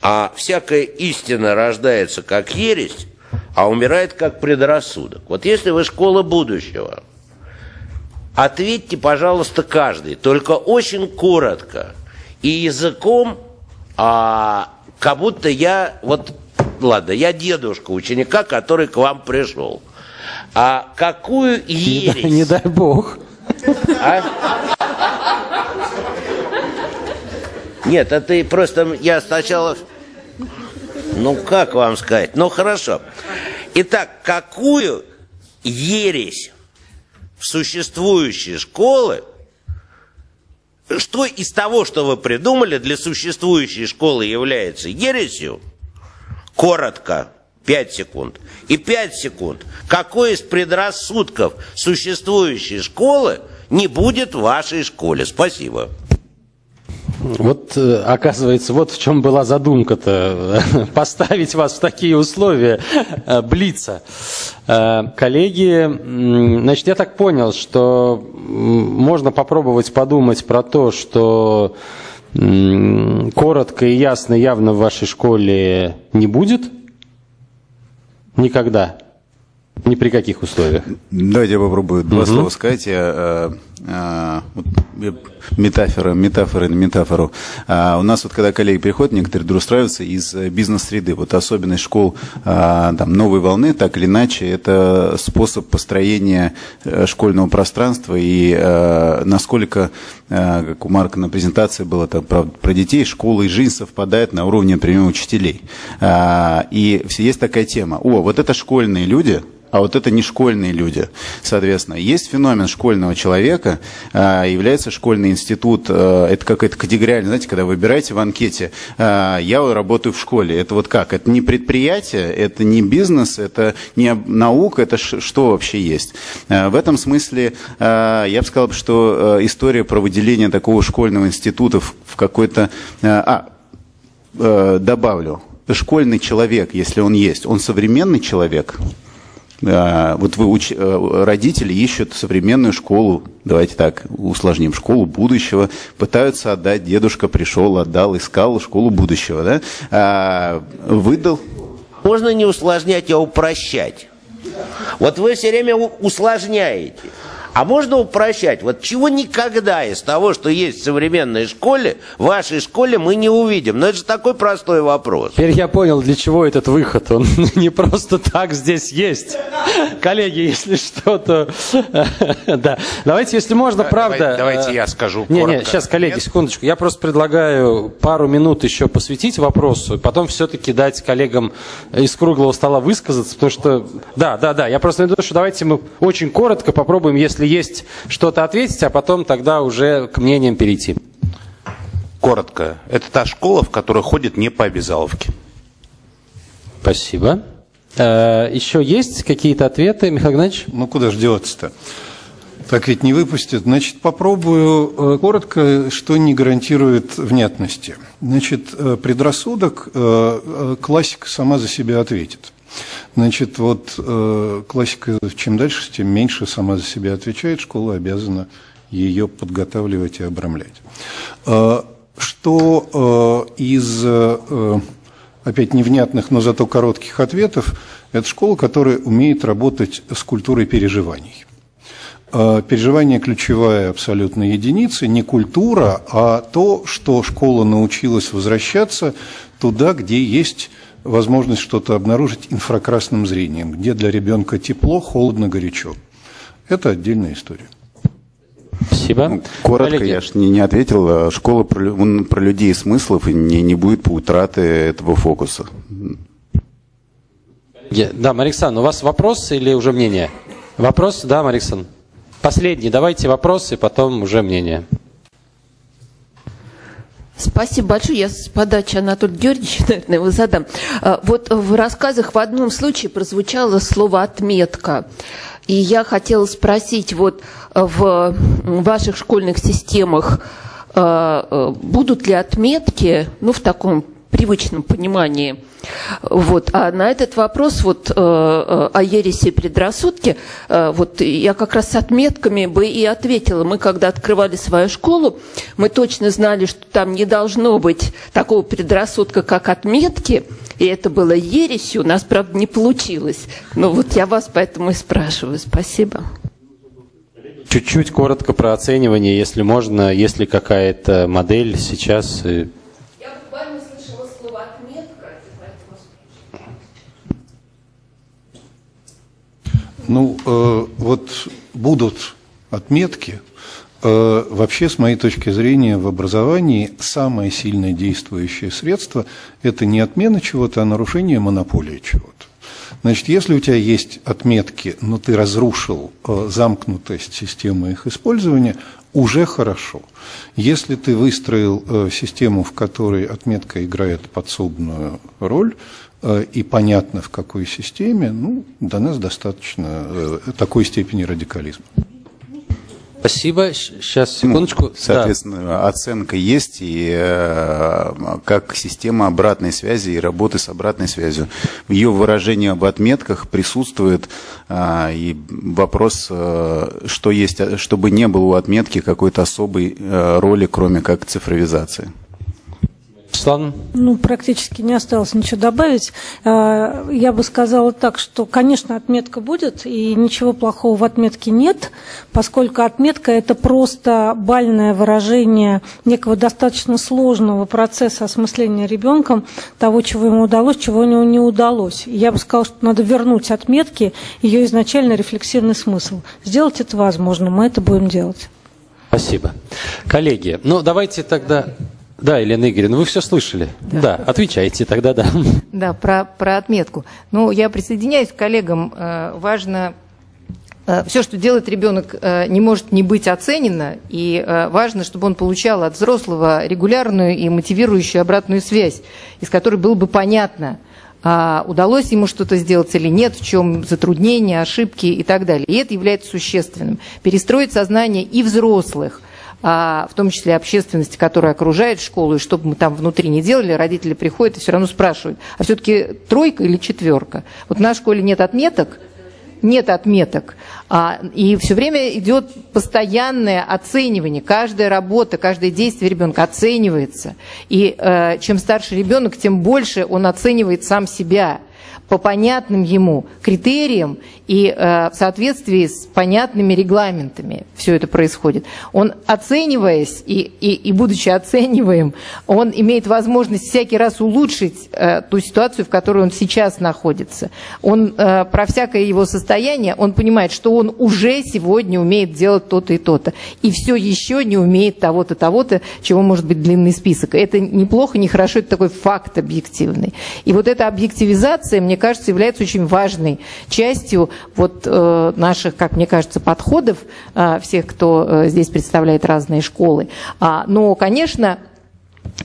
А всякая истина рождается как ересь, а умирает как предрассудок. Вот если вы школа будущего, ответьте, пожалуйста, каждый, только очень коротко и языком, как будто я, ладно, я дедушка ученика, который к вам пришел. А какую ересь... Не дай бог. Нет, это просто я сначала... как вам сказать? Хорошо. Итак, какую ересь в существующей школе, что из того, что вы придумали, для существующей школы является ересью? Коротко. 5 секунд. И 5 секунд. Какой из предрассудков существующей школы не будет в вашей школе? Спасибо. Оказывается, в чем была задумка-то. Поставить вас в такие условия блица. Коллеги, значит, я так понял, что можно попробовать подумать про то, что коротко и ясно явно в вашей школе не будет. Никогда. Ни при каких условиях. Давайте я попробую два слова сказать. Метафора на метафору. У нас когда коллеги приходят, некоторые трудоустраиваются из бизнес-среды. Особенность школ новой волны, так или иначе, это способ построения школьного пространства. И насколько, как у Марка на презентации было про детей, школа и жизнь совпадает на уровне, например, учителей. И есть такая тема. Это школьные люди. А это не школьные люди. Соответственно, есть феномен школьного человека, является школьный институт, это какая-то категориальная, знаете, когда вы выбираете в анкете, я работаю в школе, это как? Это не предприятие, это не бизнес, это не наука, это что вообще есть? В этом смысле я бы сказал, что история про выделение такого школьного института в какой-то... добавлю, школьный человек, если он есть, он современный человек? Родители ищут современную школу, давайте так усложним, школу будущего, пытаются отдать, дедушка пришел, отдал, искал школу будущего, да? Выдал. Можно не усложнять, а упрощать. Вы все время усложняете. А можно упрощать? Вот чего никогда из того, что есть в современной школе, в вашей школе мы не увидим. Но это же такой простой вопрос. Теперь я понял, для чего этот выход. Он не просто так здесь есть. Коллеги, если что-то... Да. Давайте, если можно, правда... Давайте я скажу коротко. Не, сейчас, коллеги, секундочку. Я просто предлагаю пару минут еще посвятить вопросу, потом все-таки дать коллегам из круглого стола высказаться, потому что... Да. Я просто имею в виду, что давайте мы очень коротко попробуем, если есть что-то, ответить, а потом тогда уже к мнениям перейти. Коротко. Это та школа, в которой ходит не по обязаловке. Спасибо. Еще есть какие-то ответы, Михаил Геннадьевич? Ну, куда же деваться-то? Так ведь не выпустят. Значит, попробую коротко, что не гарантирует внятности. Значит, предрассудок классика сама за себя ответит. Значит, вот классика чем дальше, тем меньше сама за себя отвечает. Школа обязана ее подготавливать и обрамлять. Что из, опять невнятных, но зато коротких ответов, это школа, которая умеет работать с культурой переживаний. Переживание – ключевая абсолютно единица, не культура, а то, что школа научилась возвращаться туда, где есть возможность что-то обнаружить инфракрасным зрением, где для ребенка тепло, холодно, горячо. Это отдельная история. Спасибо. Коротко, коллеги. Я же не ответил. Школа про людей и смыслов не будет по утрате этого фокуса. Да, Мариксан, у вас вопрос или уже мнение? Вопрос, да, Мариксан? Последний, давайте вопросы, потом уже мнение. Спасибо большое. Я с подачи Анатолия Георгиевича, наверное, его задам. Вот в рассказах в одном случае прозвучало слово «отметка». И я хотела спросить, вот в ваших школьных системах будут ли отметки, ну, в таком привычном понимании? Вот. А на этот вопрос вот, о ереси и предрассудке, вот, я как раз с отметками бы и ответила. Мы, когда открывали свою школу, мы точно знали, что там не должно быть такого предрассудка, как отметки, и это было ересью. У нас, правда, не получилось. Но вот я вас поэтому и спрашиваю. Спасибо. Чуть-чуть коротко про оценивание, если можно, если какая-то модель сейчас... Ну, вот будут отметки. Вообще, с моей точки зрения, в образовании самое сильное действующее средство – это не отмена чего-то, а нарушение монополии чего-то. Значит, если у тебя есть отметки, но ты разрушил замкнутость системы их использования, уже хорошо. Если ты выстроил систему, в которой отметка играет подсобную роль, и понятно, в какой системе, ну, до нас достаточно такой степени радикализма. Спасибо. Сейчас, секундочку. Соответственно, да. Оценка есть, и как система обратной связи и работы с обратной связью. Ее выражение об отметках присутствует, и вопрос, что есть, чтобы не было у отметки какой-то особой роли, кроме как цифровизации. Ну, практически не осталось ничего добавить. Я бы сказала так, что, конечно, отметка будет, и ничего плохого в отметке нет, поскольку отметка – это просто бальное выражение некого достаточно сложного процесса осмысления ребенком того, чего ему удалось, чего ему не удалось. И я бы сказала, что надо вернуть отметке ее изначально рефлексивный смысл. Сделать это возможно, мы это будем делать. Спасибо. Коллеги, ну давайте тогда... Да, Елена Игоревна, вы все слышали? Да. Отвечайте тогда, да. Да, про отметку. Ну, я присоединяюсь к коллегам. Важно, все, что делает ребенок, не может не быть оценено, и важно, чтобы он получал от взрослого регулярную и мотивирующую обратную связь, из которой было бы понятно, удалось ему что-то сделать или нет, в чем затруднения, ошибки и так далее. И это является существенным. Перестроить сознание и взрослых, в том числе общественности, которая окружает школу, и что бы мы там внутри не делали, родители приходят и все равно спрашивают, а все-таки тройка или четверка? Вот в нашей школе нет отметок? Нет отметок. И все время идет постоянное оценивание. Каждая работа, каждое действие ребенка оценивается. И чем старше ребенок, тем больше он оценивает сам себя. по понятным ему критериям и в соответствии с понятными регламентами все это происходит. Он, оцениваясь и будучи оцениваем, он имеет возможность всякий раз улучшить ту ситуацию, в которой он сейчас находится. Он про всякое его состояние, он понимает, что он уже сегодня умеет делать то-то и то-то, и все еще не умеет того-то, того-то, чего может быть длинный список. Это неплохо, нехорошо, это такой факт объективный. И вот эта объективизация, мне кажется, является очень важной частью вот наших, как мне кажется, подходов всех, кто здесь представляет разные школы. Но, конечно,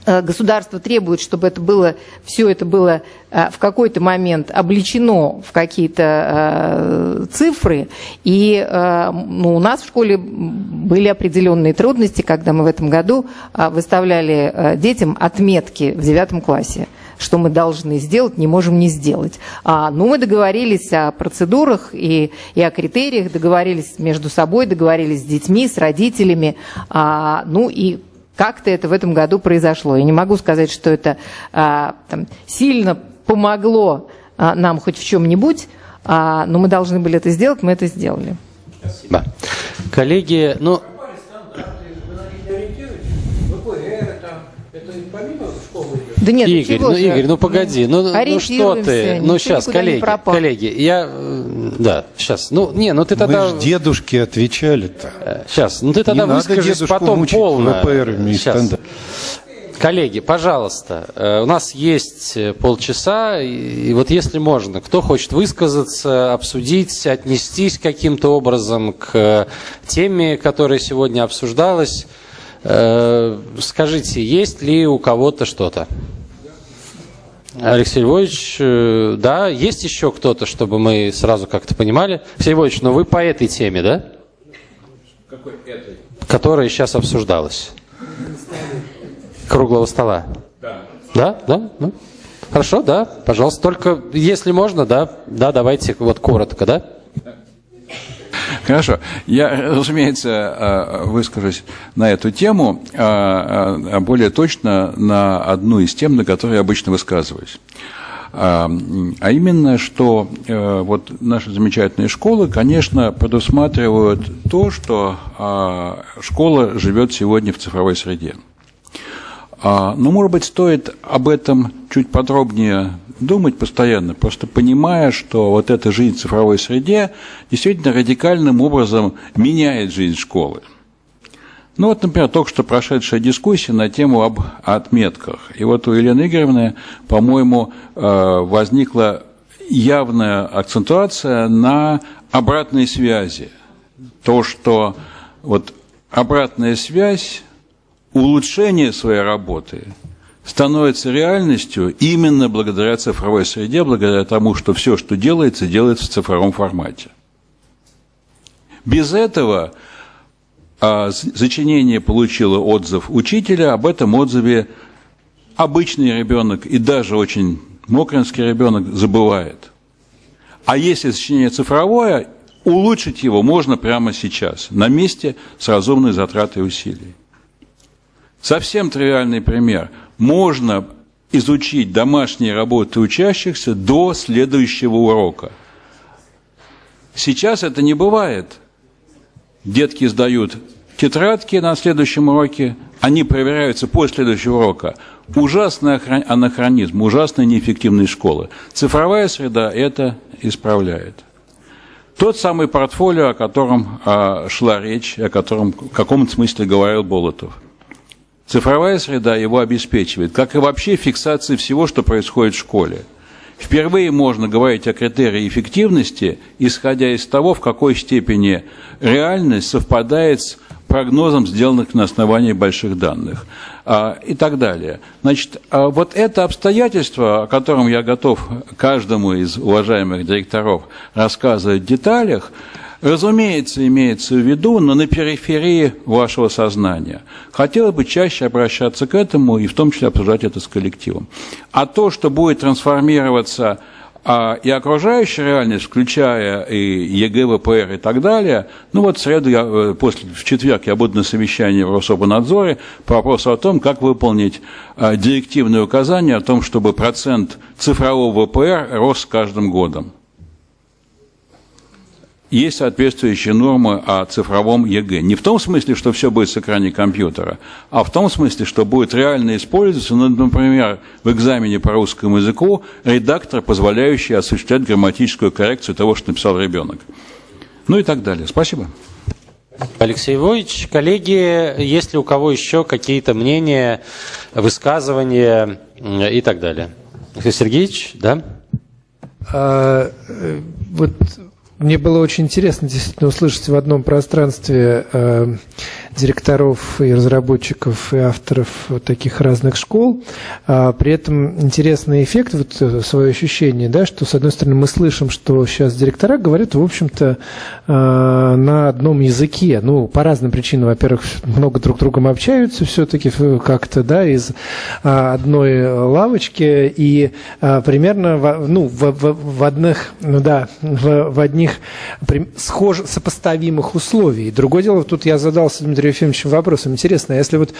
государство требует, чтобы это было, все это было в какой-то момент облечено в какие-то цифры. И ну, у нас в школе были определенные трудности, когда мы в этом году выставляли детям отметки в 9 классе. Что мы должны сделать, не можем не сделать. Но мы договорились о процедурах и о критериях, договорились между собой, договорились с детьми, с родителями. Ну и как-то это в этом году произошло. Я не могу сказать, что это там, сильно помогло нам хоть в чем-нибудь, но мы должны были это сделать, мы это сделали. Спасибо. Коллеги, ну... Да нет, Игорь, ну, Игорь, ну погоди, ну что ты, ну сейчас, коллеги, я, да, сейчас, ну не, ну ты тогда... Мы же дедушке отвечали-то. Сейчас, ну ты тогда выскажись потом полно. Сейчас. Коллеги, пожалуйста, у нас есть полчаса, и вот если можно, кто хочет высказаться, обсудить, отнестись каким-то образом к теме, которая сегодня обсуждалась, скажите, есть ли у кого-то что-то? Алексей Львович, да, есть еще кто-то, чтобы мы сразу как-то понимали? Алексей Львович, но вы по этой теме, да? Какой этой? Которая сейчас обсуждалась. Круглого стола. Да. Да? Да? Да? Хорошо, да, пожалуйста. Только, если можно, да, да, давайте вот коротко, да? Хорошо. Я, разумеется, выскажусь на эту тему, более точно на одну из тем, на которые я обычно высказываюсь. А именно, что вот наши замечательные школы, конечно, предусматривают то, что школа живет сегодня в цифровой среде. Но, может быть, стоит об этом чуть подробнее думать постоянно, просто понимая, что вот эта жизнь в цифровой среде действительно радикальным образом меняет жизнь школы. Ну вот, например, только что прошедшая дискуссия на тему об отметках. И вот у Елены Игоревны, по-моему, возникла явная акцентуация на обратной связи. То, что вот обратная связь, улучшение своей работы становится реальностью именно благодаря цифровой среде, благодаря тому, что все, что делается, делается в цифровом формате. Без этого зачинение получило отзыв учителя, об этом отзыве обычный ребенок и даже очень мокринский ребенок забывает. А если сочинение цифровое, улучшить его можно прямо сейчас, на месте с разумной затратой усилий. Совсем тривиальный пример. Можно изучить домашние работы учащихся до следующего урока. Сейчас это не бывает. Детки сдают тетрадки на следующем уроке, они проверяются после следующего урока. Ужасный анахронизм, ужасная неэффективность школы. Цифровая среда это исправляет. Тот самый портфолио, о котором шла речь, о котором в каком-то смысле говорил Болотов. Цифровая среда его обеспечивает, как и вообще фиксации всего, что происходит в школе. Впервые можно говорить о критерии эффективности, исходя из того, в какой степени реальность совпадает с прогнозом, сделанных на основании больших данных и так далее. Значит, вот это обстоятельство, о котором я готов каждому из уважаемых директоров рассказывать в деталях, разумеется, имеется в виду, но на периферии вашего сознания. Хотелось бы чаще обращаться к этому и в том числе обсуждать это с коллективом. А то, что будет трансформироваться И окружающая реальность, включая и ЕГЭ, ВПР и так далее, ну вот в среду, в четверг я буду на совещании в Рособорнадзоре по вопросу о том, как выполнить директивные указания о том, чтобы процент цифрового ВПР рос с каждым годом. Есть соответствующие нормы о цифровом ЕГЭ. Не в том смысле, что все будет с экрана компьютера, а в том смысле, что будет реально использоваться, ну, например, в экзамене по русскому языку редактор, позволяющий осуществлять грамматическую коррекцию того, что написал ребенок. Ну и так далее. Спасибо. Алексей Львович, коллеги, есть ли у кого еще какие-то мнения, высказывания и так далее? Алексей Сергеевич, да? Мне было очень интересно действительно услышать в одном пространстве директоров и разработчиков и авторов таких разных школ. При этом интересный эффект, вот свое ощущение, да, что с одной стороны мы слышим, что сейчас директора говорят, в общем-то, на одном языке. Ну, по разным причинам. Во-первых, много друг с другом общаются все-таки как-то, да, из одной лавочки. И примерно в одних сопоставимых условий. Другое дело, тут я задался Дмитрию Ефимовичу вопросом. Интересно, если вот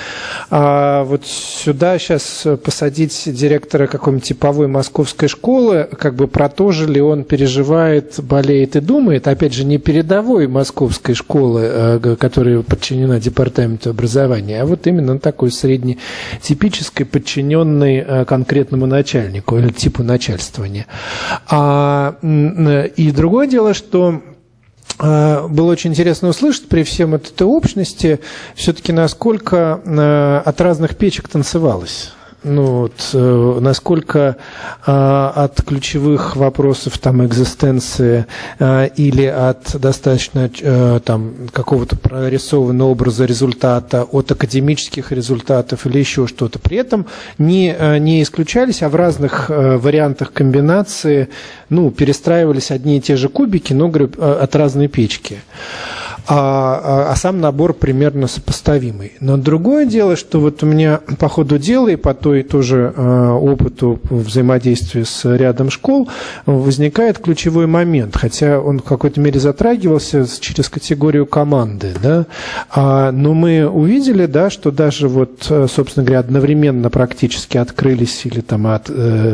сюда сейчас посадить директора какой-нибудь типовой московской школы, как бы про то же ли он переживает, болеет и думает, опять же, не передовой московской школы, которая подчинена департаменту образования, а вот именно такой среднетипической, подчиненной конкретному начальнику или типу начальствования. И другое дело, что было очень интересно услышать при всем этой общности, все-таки насколько от разных печек танцевалось. Насколько от ключевых вопросов там экзистенции или от достаточно какого-то прорисованного образа результата, от академических результатов или еще что-то. При этом не исключались, а в разных вариантах комбинации перестраивались одни и те же кубики, но от разной печки. А сам набор примерно сопоставимый. Но другое дело, что вот у меня по ходу дела и по той тоже опыту взаимодействия с рядом школ возникает ключевой момент, хотя он в какой-то мере затрагивался через категорию команды, да? Но мы увидели, да, что даже вот, собственно говоря, одновременно практически открылись или там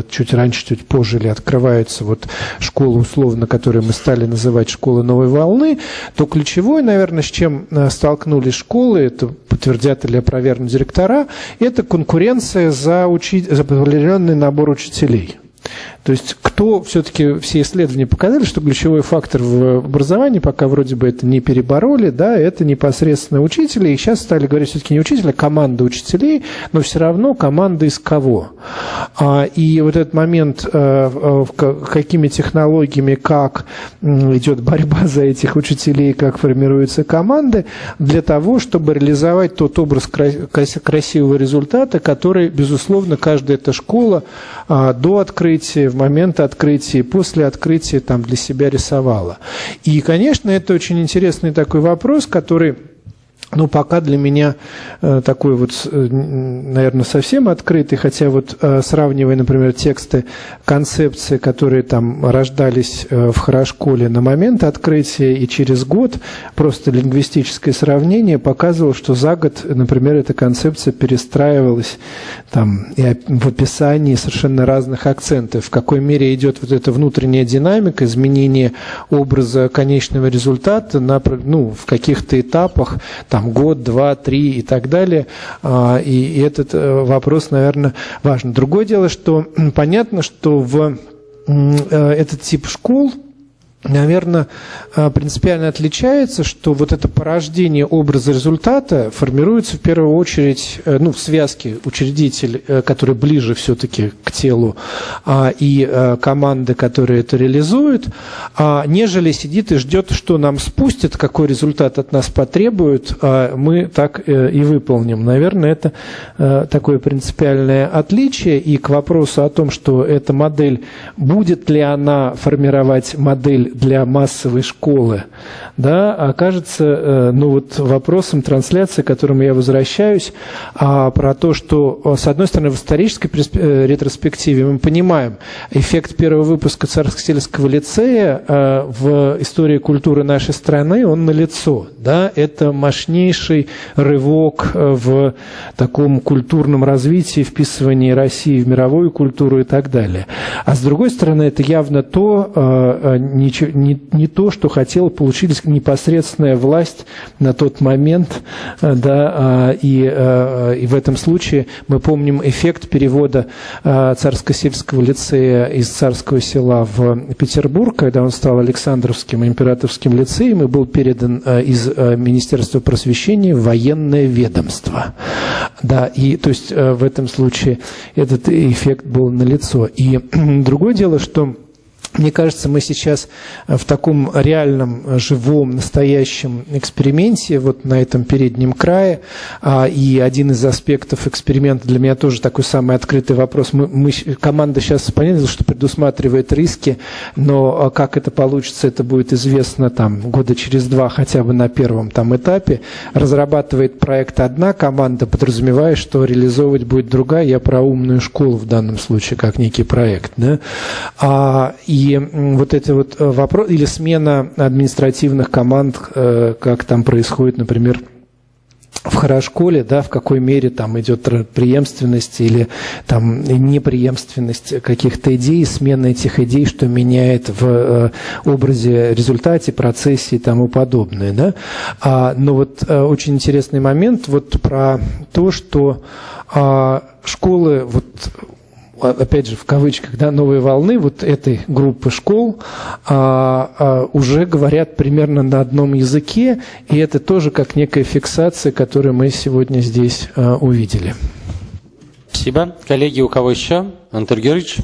чуть раньше, чуть позже или открываются вот школы условно, которые мы стали называть школы новой волны, то ключевой, наверное, с чем столкнулись школы, это подтвердят или опровергнут директора, это конкуренция за определенный набор учителей. То есть кто все-таки, все исследования показали, что ключевой фактор в образовании, пока вроде бы это не перебороли, да, это непосредственно учители, и сейчас стали говорить все-таки не учителя, а команда учителей, но все равно команда из кого. И вот этот момент, какими технологиями, как идет борьба за этих учителей, как формируются команды, для того, чтобы реализовать тот образ красивого результата, который, безусловно, каждая эта школа до открытия, в момент открытия, после открытия там для себя рисовала. И, конечно, это очень интересный такой вопрос, который... пока для меня такой вот, наверное, совсем открытый, хотя вот сравнивая, например, тексты, концепции, которые там рождались в Хорошколе на момент открытия и через год, просто лингвистическое сравнение показывало, что за год, например, эта концепция перестраивалась там и в описании совершенно разных акцентов, в какой мере идет вот эта внутренняя динамика, изменение образа конечного результата в каких-то этапах, там год, два, три и так далее. И этот вопрос, наверное, важен. Другое дело, что понятно, что в этот тип школ, наверное, принципиально отличается, что вот это порождение образа результата формируется в первую очередь в связке учредитель, который ближе все-таки к телу, и команды, которые это реализуют, нежели сидит и ждет, что нам спустят, какой результат от нас потребуют, мы так и выполним. Наверное, это такое принципиальное отличие. И к вопросу о том, что эта модель, будет ли она формировать модель для массовой школы, да, окажется, ну вот, вопросом трансляции, к которому я возвращаюсь, про то, что, с одной стороны, в исторической ретроспективе мы понимаем эффект первого выпуска Царскосельского лицея в истории культуры нашей страны, он налицо, да, это мощнейший рывок в таком культурном развитии, вписывании России в мировую культуру и так далее. А с другой стороны, это явно то, не то, что хотела получить непосредственная власть на тот момент, да, и в этом случае мы помним эффект перевода Царскосельского лицея из Царского Села в Петербург, когда он стал Александровским императорским лицеем и был передан из Министерства просвещения в военное ведомство. Да, и, то есть в этом случае этот эффект был налицо. И другое дело, что, мне кажется, мы сейчас в таком реальном, живом, настоящем эксперименте, вот на этом переднем крае, и один из аспектов эксперимента для меня тоже такой самый открытый вопрос. Команда сейчас, понятно, что предусматривает риски, но как это получится, это будет известно там года через два, хотя бы на первом там этапе. Разрабатывает проект одна команда, подразумевая, что реализовывать будет другая. Я про умную школу в данном случае, как некий проект, да? И вот это вот вопрос, или смена административных команд, как там происходит, например, в Хорошколе, да, в какой мере там идет преемственность или там непреемственность каких-то идей, смена этих идей, что меняет в образе, результате, процессе и тому подобное, да? Но вот очень интересный момент вот про то, что школы вот, опять же, в кавычках, да, новой волны вот этой группы школ уже говорят примерно на одном языке, и это тоже как некая фиксация, которую мы сегодня здесь увидели. Спасибо. Коллеги, у кого еще? Анатолий Георгиевич.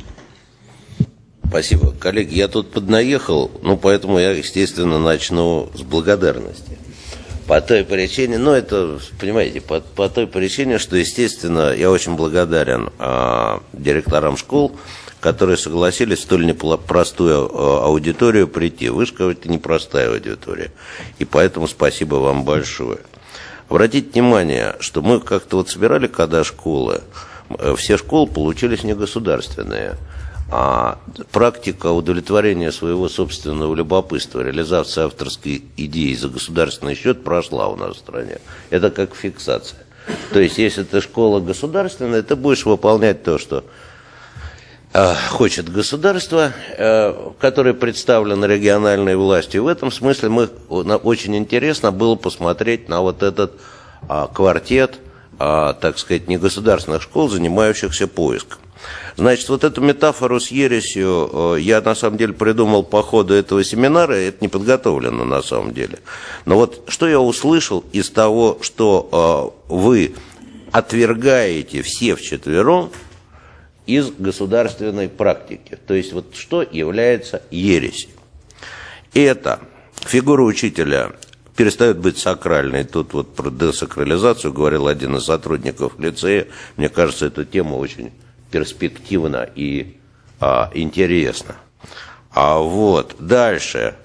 Спасибо. Коллеги, я тут поднаехал, ну, поэтому я, естественно, начну с благодарности. По той причине, ну, это, понимаете, по той причине, что, естественно, я очень благодарен директорам школ, которые согласились в столь непростую аудиторию прийти. Вышка – это непростая аудитория, и поэтому спасибо вам большое. Обратите внимание, что мы как-то вот собирали, когда школы, все школы получились негосударственные. А практика удовлетворения своего собственного любопытства, реализация авторской идеи за государственный счет прошла у нас в стране. Это как фиксация. То есть, если ты школа государственная, ты будешь выполнять то, что хочет государство, которое представлено региональной властью. В этом смысле очень интересно было посмотреть на вот этот квартет, так сказать, негосударственных школ, занимающихся поиском. Значит, вот эту метафору с ересью я, на самом деле, придумал по ходу этого семинара, это не подготовлено, на самом деле. Но вот что я услышал из того, что вы отвергаете все вчетвером из государственной практики. То есть, вот что является ересью. Это фигура учителя перестает быть сакральной. Тут вот про десакрализацию говорил один из сотрудников лицея. Мне кажется, эта тема очень перспективно и интересно. Вот дальше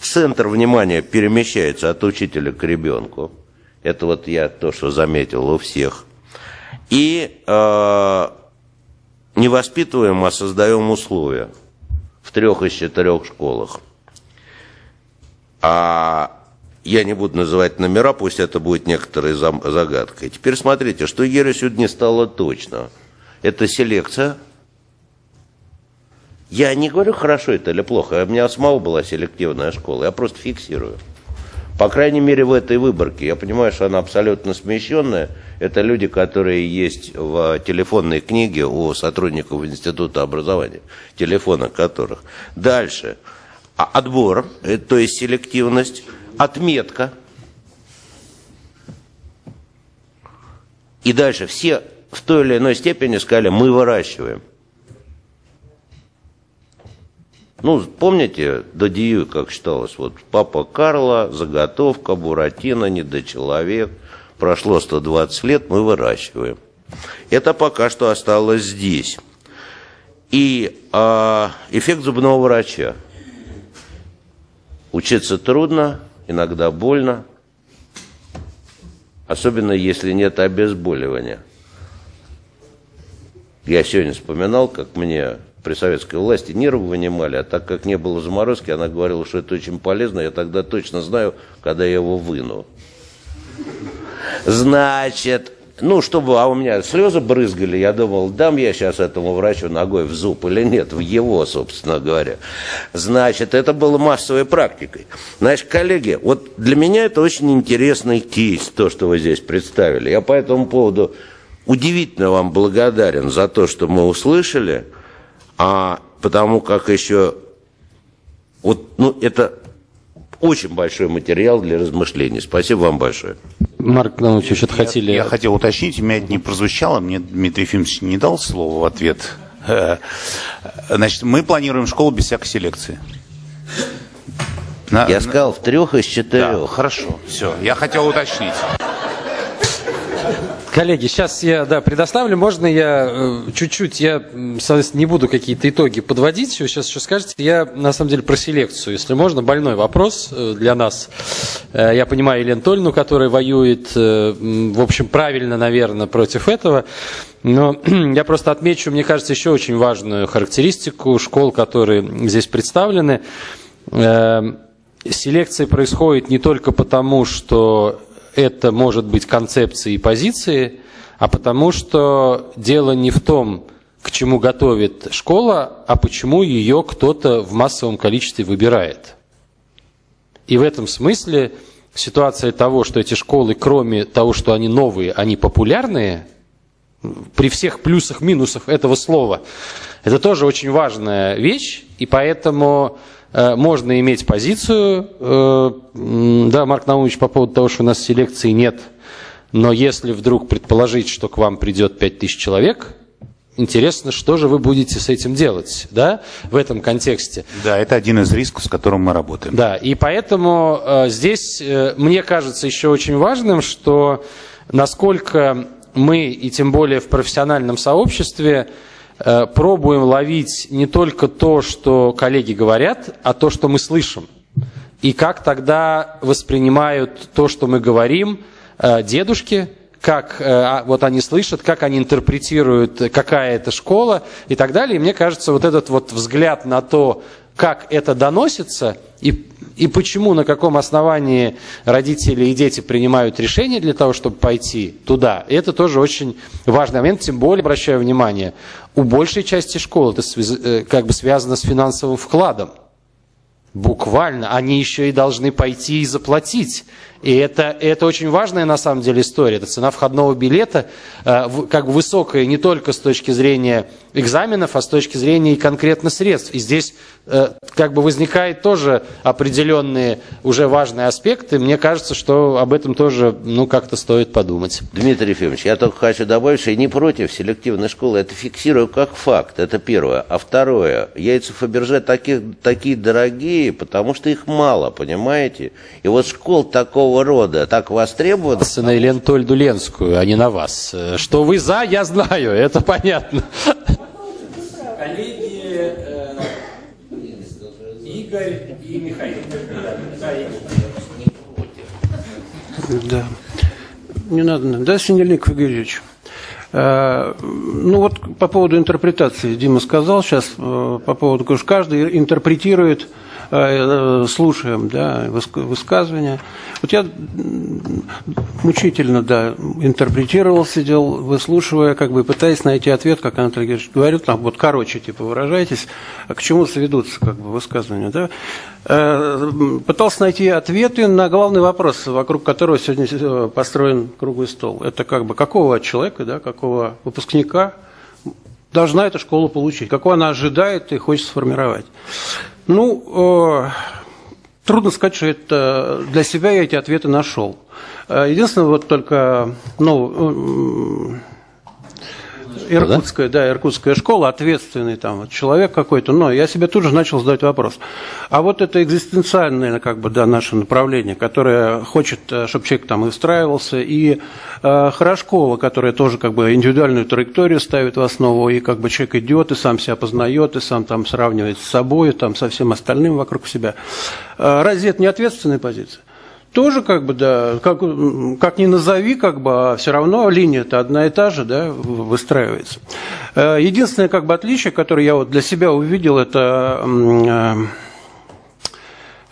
центр внимания перемещается от учителя к ребенку. Это вот я то, что заметил у всех. И не воспитываем, а создаем условия в 3 из 4 школах. Я не буду называть номера, пусть это будет некоторой загадкой. Теперь смотрите, что ересью не стало точно. Это селекция. Я не говорю, хорошо это или плохо. У меня самого была селективная школа. Я просто фиксирую. По крайней мере, в этой выборке. Я понимаю, что она абсолютно смещенная. Это люди, которые есть в телефонной книге у сотрудников Института образования, телефона которых. Дальше. Отбор, то есть селективность. Отметка. И дальше все в той или иной степени сказали, мы выращиваем. Ну, помните, до Дьюи, как считалось, вот папа Карло, заготовка, Буратино, недочеловек. Прошло 120 лет, мы выращиваем. Это пока что осталось здесь. И эффект зубного врача. Учиться трудно, иногда больно, особенно если нет обезболивания. Я сегодня вспоминал, как мне при советской власти нервы вынимали, а так как не было заморозки, она говорила, что это очень полезно, я тогда точно знаю, когда я его выну. Значит, ну, чтобы, а у меня слезы брызгали, я думал, дам я сейчас этому врачу ногой в зуб или нет, в его, собственно говоря. Значит, это было массовой практикой. Значит, коллеги, вот для меня это очень интересный кейс, то, что вы здесь представили. Я по этому поводу удивительно вам благодарен за то, что мы услышали, потому как еще, вот, ну, это очень большой материал для размышлений. Спасибо вам большое. Марк Наумович, еще хотели... Я хотел уточнить, у меня это не прозвучало, мне Дмитрий Ефимович не дал слово в ответ. Значит, мы планируем школу без всякой селекции. Я сказал, в 3 из 4. Да, хорошо, все, я хотел уточнить. Коллеги, сейчас я предоставлю, можно я чуть-чуть, соответственно, не буду какие-то итоги подводить, сейчас еще скажете, я на самом деле про селекцию, если можно, больной вопрос для нас. Я понимаю Елену Анатольевну, которая воюет, в общем, правильно, наверное, против этого, но я просто отмечу, мне кажется, еще очень важную характеристику школ, которые здесь представлены. Селекция происходит не только потому, что это может быть концепции и позиции, а потому что дело не в том, к чему готовит школа, а почему ее кто-то в массовом количестве выбирает. И в этом смысле ситуация того, что эти школы, кроме того, что они новые, они популярные, при всех плюсах, минусах этого слова, это тоже очень важная вещь, и поэтому... Можно иметь позицию, да, Марк Наумович, по поводу того, что у нас селекции нет, но если вдруг предположить, что к вам придет 5000 человек, интересно, что же вы будете с этим делать, да, в этом контексте. Да, это один из рисков, с которым мы работаем. Да, и поэтому здесь, мне кажется, еще очень важным, что насколько мы, и тем более в профессиональном сообществе, пробуем ловить не только то, что коллеги говорят, а то, что мы слышим. И как тогда воспринимают то, что мы говорим, дедушки, как вот они слышат, как они интерпретируют, какая это школа и так далее. И мне кажется, вот этот вот взгляд на то, как это доносится и почему, на каком основании родители и дети принимают решение для того, чтобы пойти туда, это тоже очень важный момент, тем более, обращаю внимание, у большей части школ это как бы связано с финансовым вкладом. Буквально, они еще и должны пойти и заплатить. И это очень важная на самом деле история. Это цена входного билета, как бы высокая не только с точки зрения экзаменов, а с точки зрения и конкретно средств. И здесь как бы возникают тоже определенные уже важные аспекты. Мне кажется, что об этом тоже как-то стоит подумать. Дмитрий Ефимович, я только хочу добавить, что я не против селективной школы. Это фиксирую как факт, это первое. А второе, яйца Фаберже такие дорогие, потому что их мало, понимаете? И вот школ такого рода так востребованы. На Елену Анатольевну Ленскую, а не на вас. Что вы за, я знаю, это понятно. Коллеги Игорь и Михаил. Да. Не надо, да, Синельников Игорь Юрьевич? Ну вот по поводу интерпретации Дима сказал сейчас, по поводу, что каждый интерпретирует, слушаем, да, высказывания. Вот я мучительно, да, интерпретировал, сидел, выслушивая, как бы пытаясь найти ответ, как Анатолий Георгиевич говорит, там вот короче, типа, выражайтесь, к чему сведутся, как бы, высказывания, да. Пытался найти ответы на главный вопрос, вокруг которого сегодня построен круглый стол. Это как бы какого человека, да, какого выпускника должна эта школа получить, какого она ожидает и хочет сформировать. Ну, трудно сказать, что это для себя я эти ответы нашел. Единственное, вот только, Иркутская, да, иркутская школа, ответственный там человек какой-то, но я себе тут же начал задать вопрос. А вот это экзистенциальное, как бы, да, наше направление, которое хочет, чтобы человек там и встраивался, и Хорошкола, которая тоже как бы индивидуальную траекторию ставит в основу, и как бы человек идет, и сам себя познает, и сам там сравнивает с собой, там со всем остальным вокруг себя. Разве это не ответственная позиция? Тоже, как бы, да, как ни назови, как бы, а все равно линия-то одна и та же, да, выстраивается. Единственное, как бы, отличие, которое я вот для себя увидел, это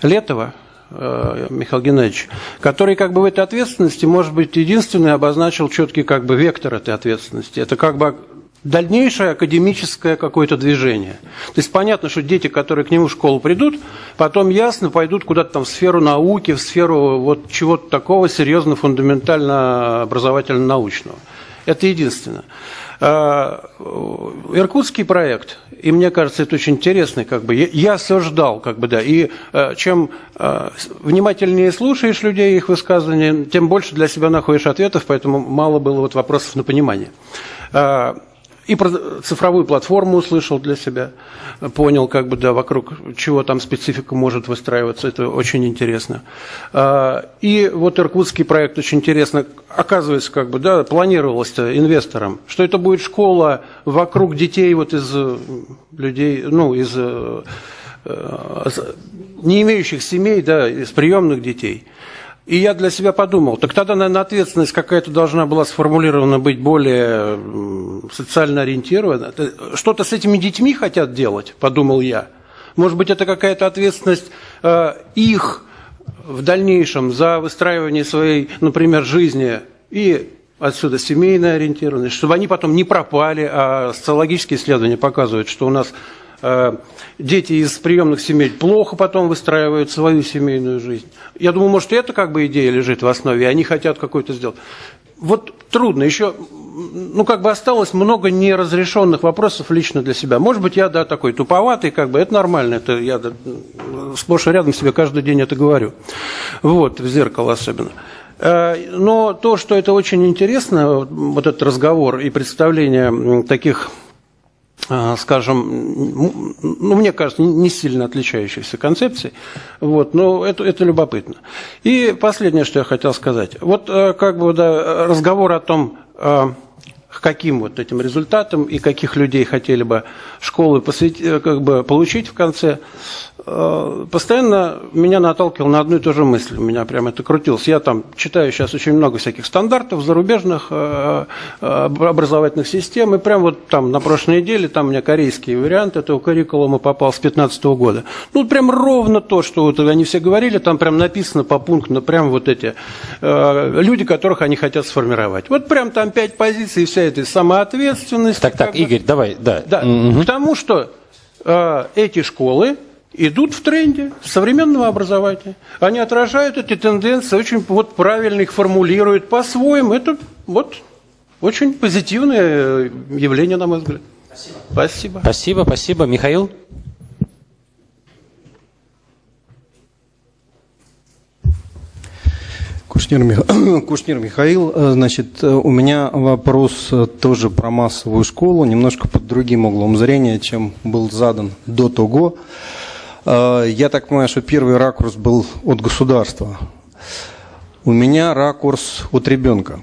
Летова Михаил Геннадьевич, который, как бы, в этой ответственности, может быть, единственный обозначил четкий, как бы, вектор этой ответственности. Это, как бы, дальнейшее академическое какое-то движение. То есть понятно, что дети, которые к нему в школу придут, потом ясно пойдут куда-то там в сферу науки, в сферу вот чего-то такого серьезно, фундаментально образовательно-научного. Это единственное. Иркутский проект, и мне кажется, это очень интересный, как бы, я все ждал, как бы, да, и чем внимательнее слушаешь людей, их высказывания, тем больше для себя находишь ответов, поэтому мало было вот вопросов на понимание. И про цифровую платформу услышал для себя, понял, как бы, да, вокруг чего там специфика может выстраиваться, это очень интересно. И вот иркутский проект очень интересно, оказывается, как бы, да, планировалось-то инвестором, что это будет школа вокруг детей вот из людей, ну, из не имеющих семей, да, из приемных детей. И я для себя подумал, так тогда, наверное, ответственность какая-то должна была сформулирована быть более социально ориентирована. Что-то с этими детьми хотят делать, подумал я. Может быть, это какая-то ответственность их в дальнейшем за выстраивание своей, например, жизни, и отсюда семейная ориентированность, чтобы они потом не пропали, а социологические исследования показывают, что у нас... дети из приемных семей плохо потом выстраивают свою семейную жизнь. Я думаю, может, это, как бы, идея лежит в основе, и они хотят какую-то сделать. Вот трудно, еще, ну, как бы, осталось много неразрешенных вопросов лично для себя. Может быть, я, да, такой туповатый, как бы, это нормально, это я, да, сплошь и рядом себе каждый день это говорю. Вот, в зеркало особенно. Но то, что это очень интересно, вот этот разговор и представление таких... скажем, ну, мне кажется, не сильно отличающихся концепций, вот, но это любопытно. И последнее, что я хотел сказать. Вот, как бы, да, разговор о том, к каким вот этим результатам и каких людей хотели бы школы посвятить, как бы, получить в конце, постоянно меня наталкивал на одну и ту же мысль, у меня прям это крутилось. Я там читаю сейчас очень много всяких стандартов зарубежных образовательных систем, и прям вот там на прошлой неделе, там у меня корейский вариант этого каррикулума попал с 2015 года. Ну, прям ровно то, что вот они все говорили, там прям написано по пункту, прям вот эти люди, которых они хотят сформировать. Вот прям там 5 позиций, все этой самоответственности. Так, Игорь, давай, да. Да. Угу. К тому, что эти школы идут в тренде современного образования. Они отражают эти тенденции, очень вот правильно их формулируют по-своему. Это вот очень позитивное явление, на мой взгляд. Спасибо. Спасибо. Спасибо, спасибо. Михаил? Кушнир Михаил, значит, у меня вопрос тоже про массовую школу, немножко под другим углом зрения, чем был задан до того. Я так понимаю, что первый ракурс был от государства. У меня ракурс от ребенка.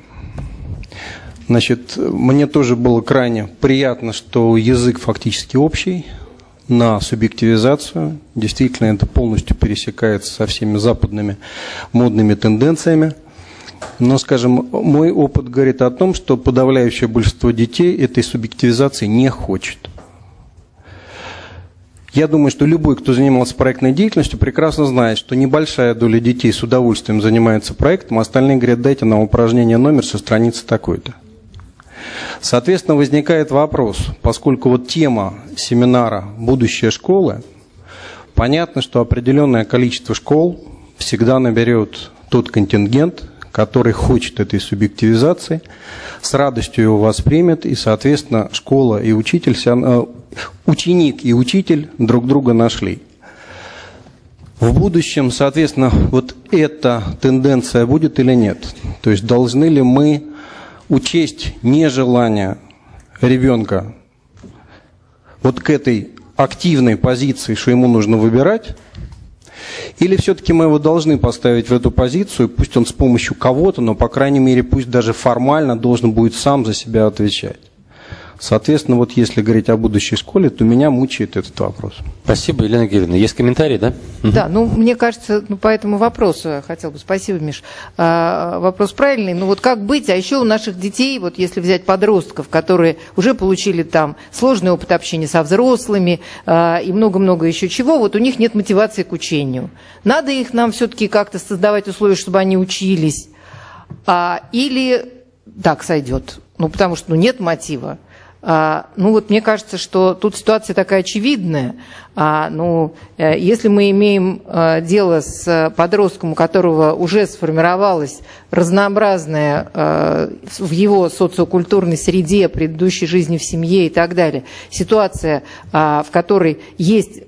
Значит, мне тоже было крайне приятно, что язык фактически общий на субъективизацию. Действительно, это полностью пересекается со всеми западными модными тенденциями. Но, скажем, мой опыт говорит о том, что подавляющее большинство детей этой субъективизации не хочет. Я думаю, что любой, кто занимался проектной деятельностью, прекрасно знает, что небольшая доля детей с удовольствием занимается проектом, а остальные говорят: дайте нам упражнение номер со страницы такой-то. Соответственно, возникает вопрос, поскольку вот тема семинара «Будущее школы», понятно, что определенное количество школ всегда наберет тот контингент, который хочет этой субъективизации, с радостью его воспримет, и, соответственно, школа и учитель, ученик и учитель друг друга нашли. В будущем, соответственно, вот эта тенденция будет или нет? То есть должны ли мы учесть нежелание ребенка вот к этой активной позиции, что ему нужно выбирать, или все-таки мы его должны поставить в эту позицию, пусть он с помощью кого-то, но, по крайней мере, пусть даже формально должен будет сам за себя отвечать. Соответственно, вот если говорить о будущей школе, то меня мучает этот вопрос. Спасибо, Елена Игоревна. Есть комментарии, да? Да, ну, мне кажется, ну, по этому вопросу я хотел бы. Спасибо, Миш. Вопрос правильный. Ну, вот как быть? А еще у наших детей, вот если взять подростков, которые уже получили там сложный опыт общения со взрослыми и много-много еще чего, вот у них нет мотивации к учению. Надо их нам все-таки как-то создавать условия, чтобы они учились. Или так сойдет. Ну, потому что ну, нет мотива. Ну вот мне кажется, что тут ситуация такая очевидная. Если мы имеем дело с подростком, у которого уже сформировалось разнообразное в его социокультурной среде, предыдущей жизни в семье и так далее, ситуация, в которой есть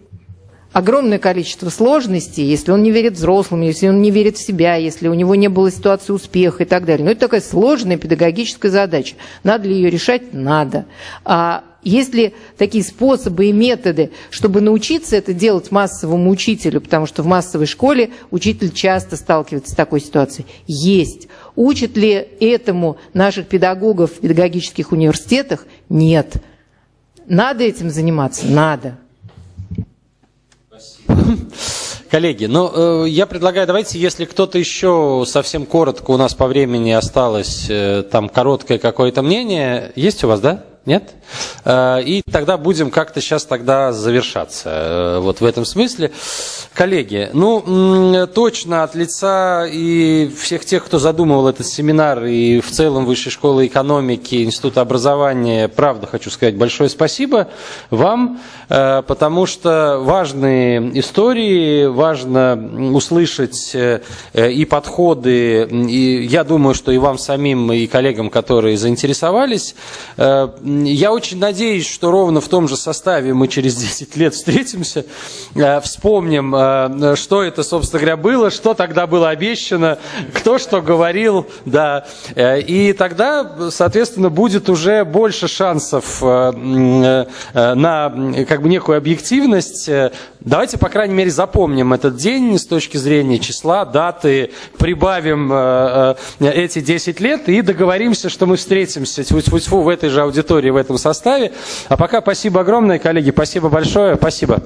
огромное количество сложностей, если он не верит взрослым, если он не верит в себя, если у него не было ситуации успеха и так далее. Но это такая сложная педагогическая задача. Надо ли ее решать? Надо. А есть ли такие способы и методы, чтобы научиться это делать массовому учителю? Потому что в массовой школе учитель часто сталкивается с такой ситуацией. Есть. Учат ли этому наших педагогов в педагогических университетах? Нет. Надо этим заниматься? Надо. Коллеги, ну я предлагаю, давайте, если кто-то еще совсем коротко, у нас по времени осталось там короткое какое-то мнение, есть у вас, да? Нет? И тогда будем как-то сейчас тогда завершаться. Вот в этом смысле. Коллеги, ну точно от лица и всех тех, кто задумывал этот семинар, и в целом Высшей школы экономики, Института образования, правда хочу сказать большое спасибо вам, потому что важные истории, важно услышать и подходы, и я думаю, что и вам самим, и коллегам, которые заинтересовались. Я очень надеюсь, что ровно в том же составе мы через 10 лет встретимся, вспомним, что это, собственно говоря, было, что тогда было обещано, кто что говорил, да. И тогда, соответственно, будет уже больше шансов на как бы некую объективность. Давайте, по крайней мере, запомним этот день с точки зрения числа, даты, прибавим эти 10 лет и договоримся, что мы встретимся в этой же аудитории, в этом составе. А пока спасибо огромное, коллеги, спасибо большое, спасибо.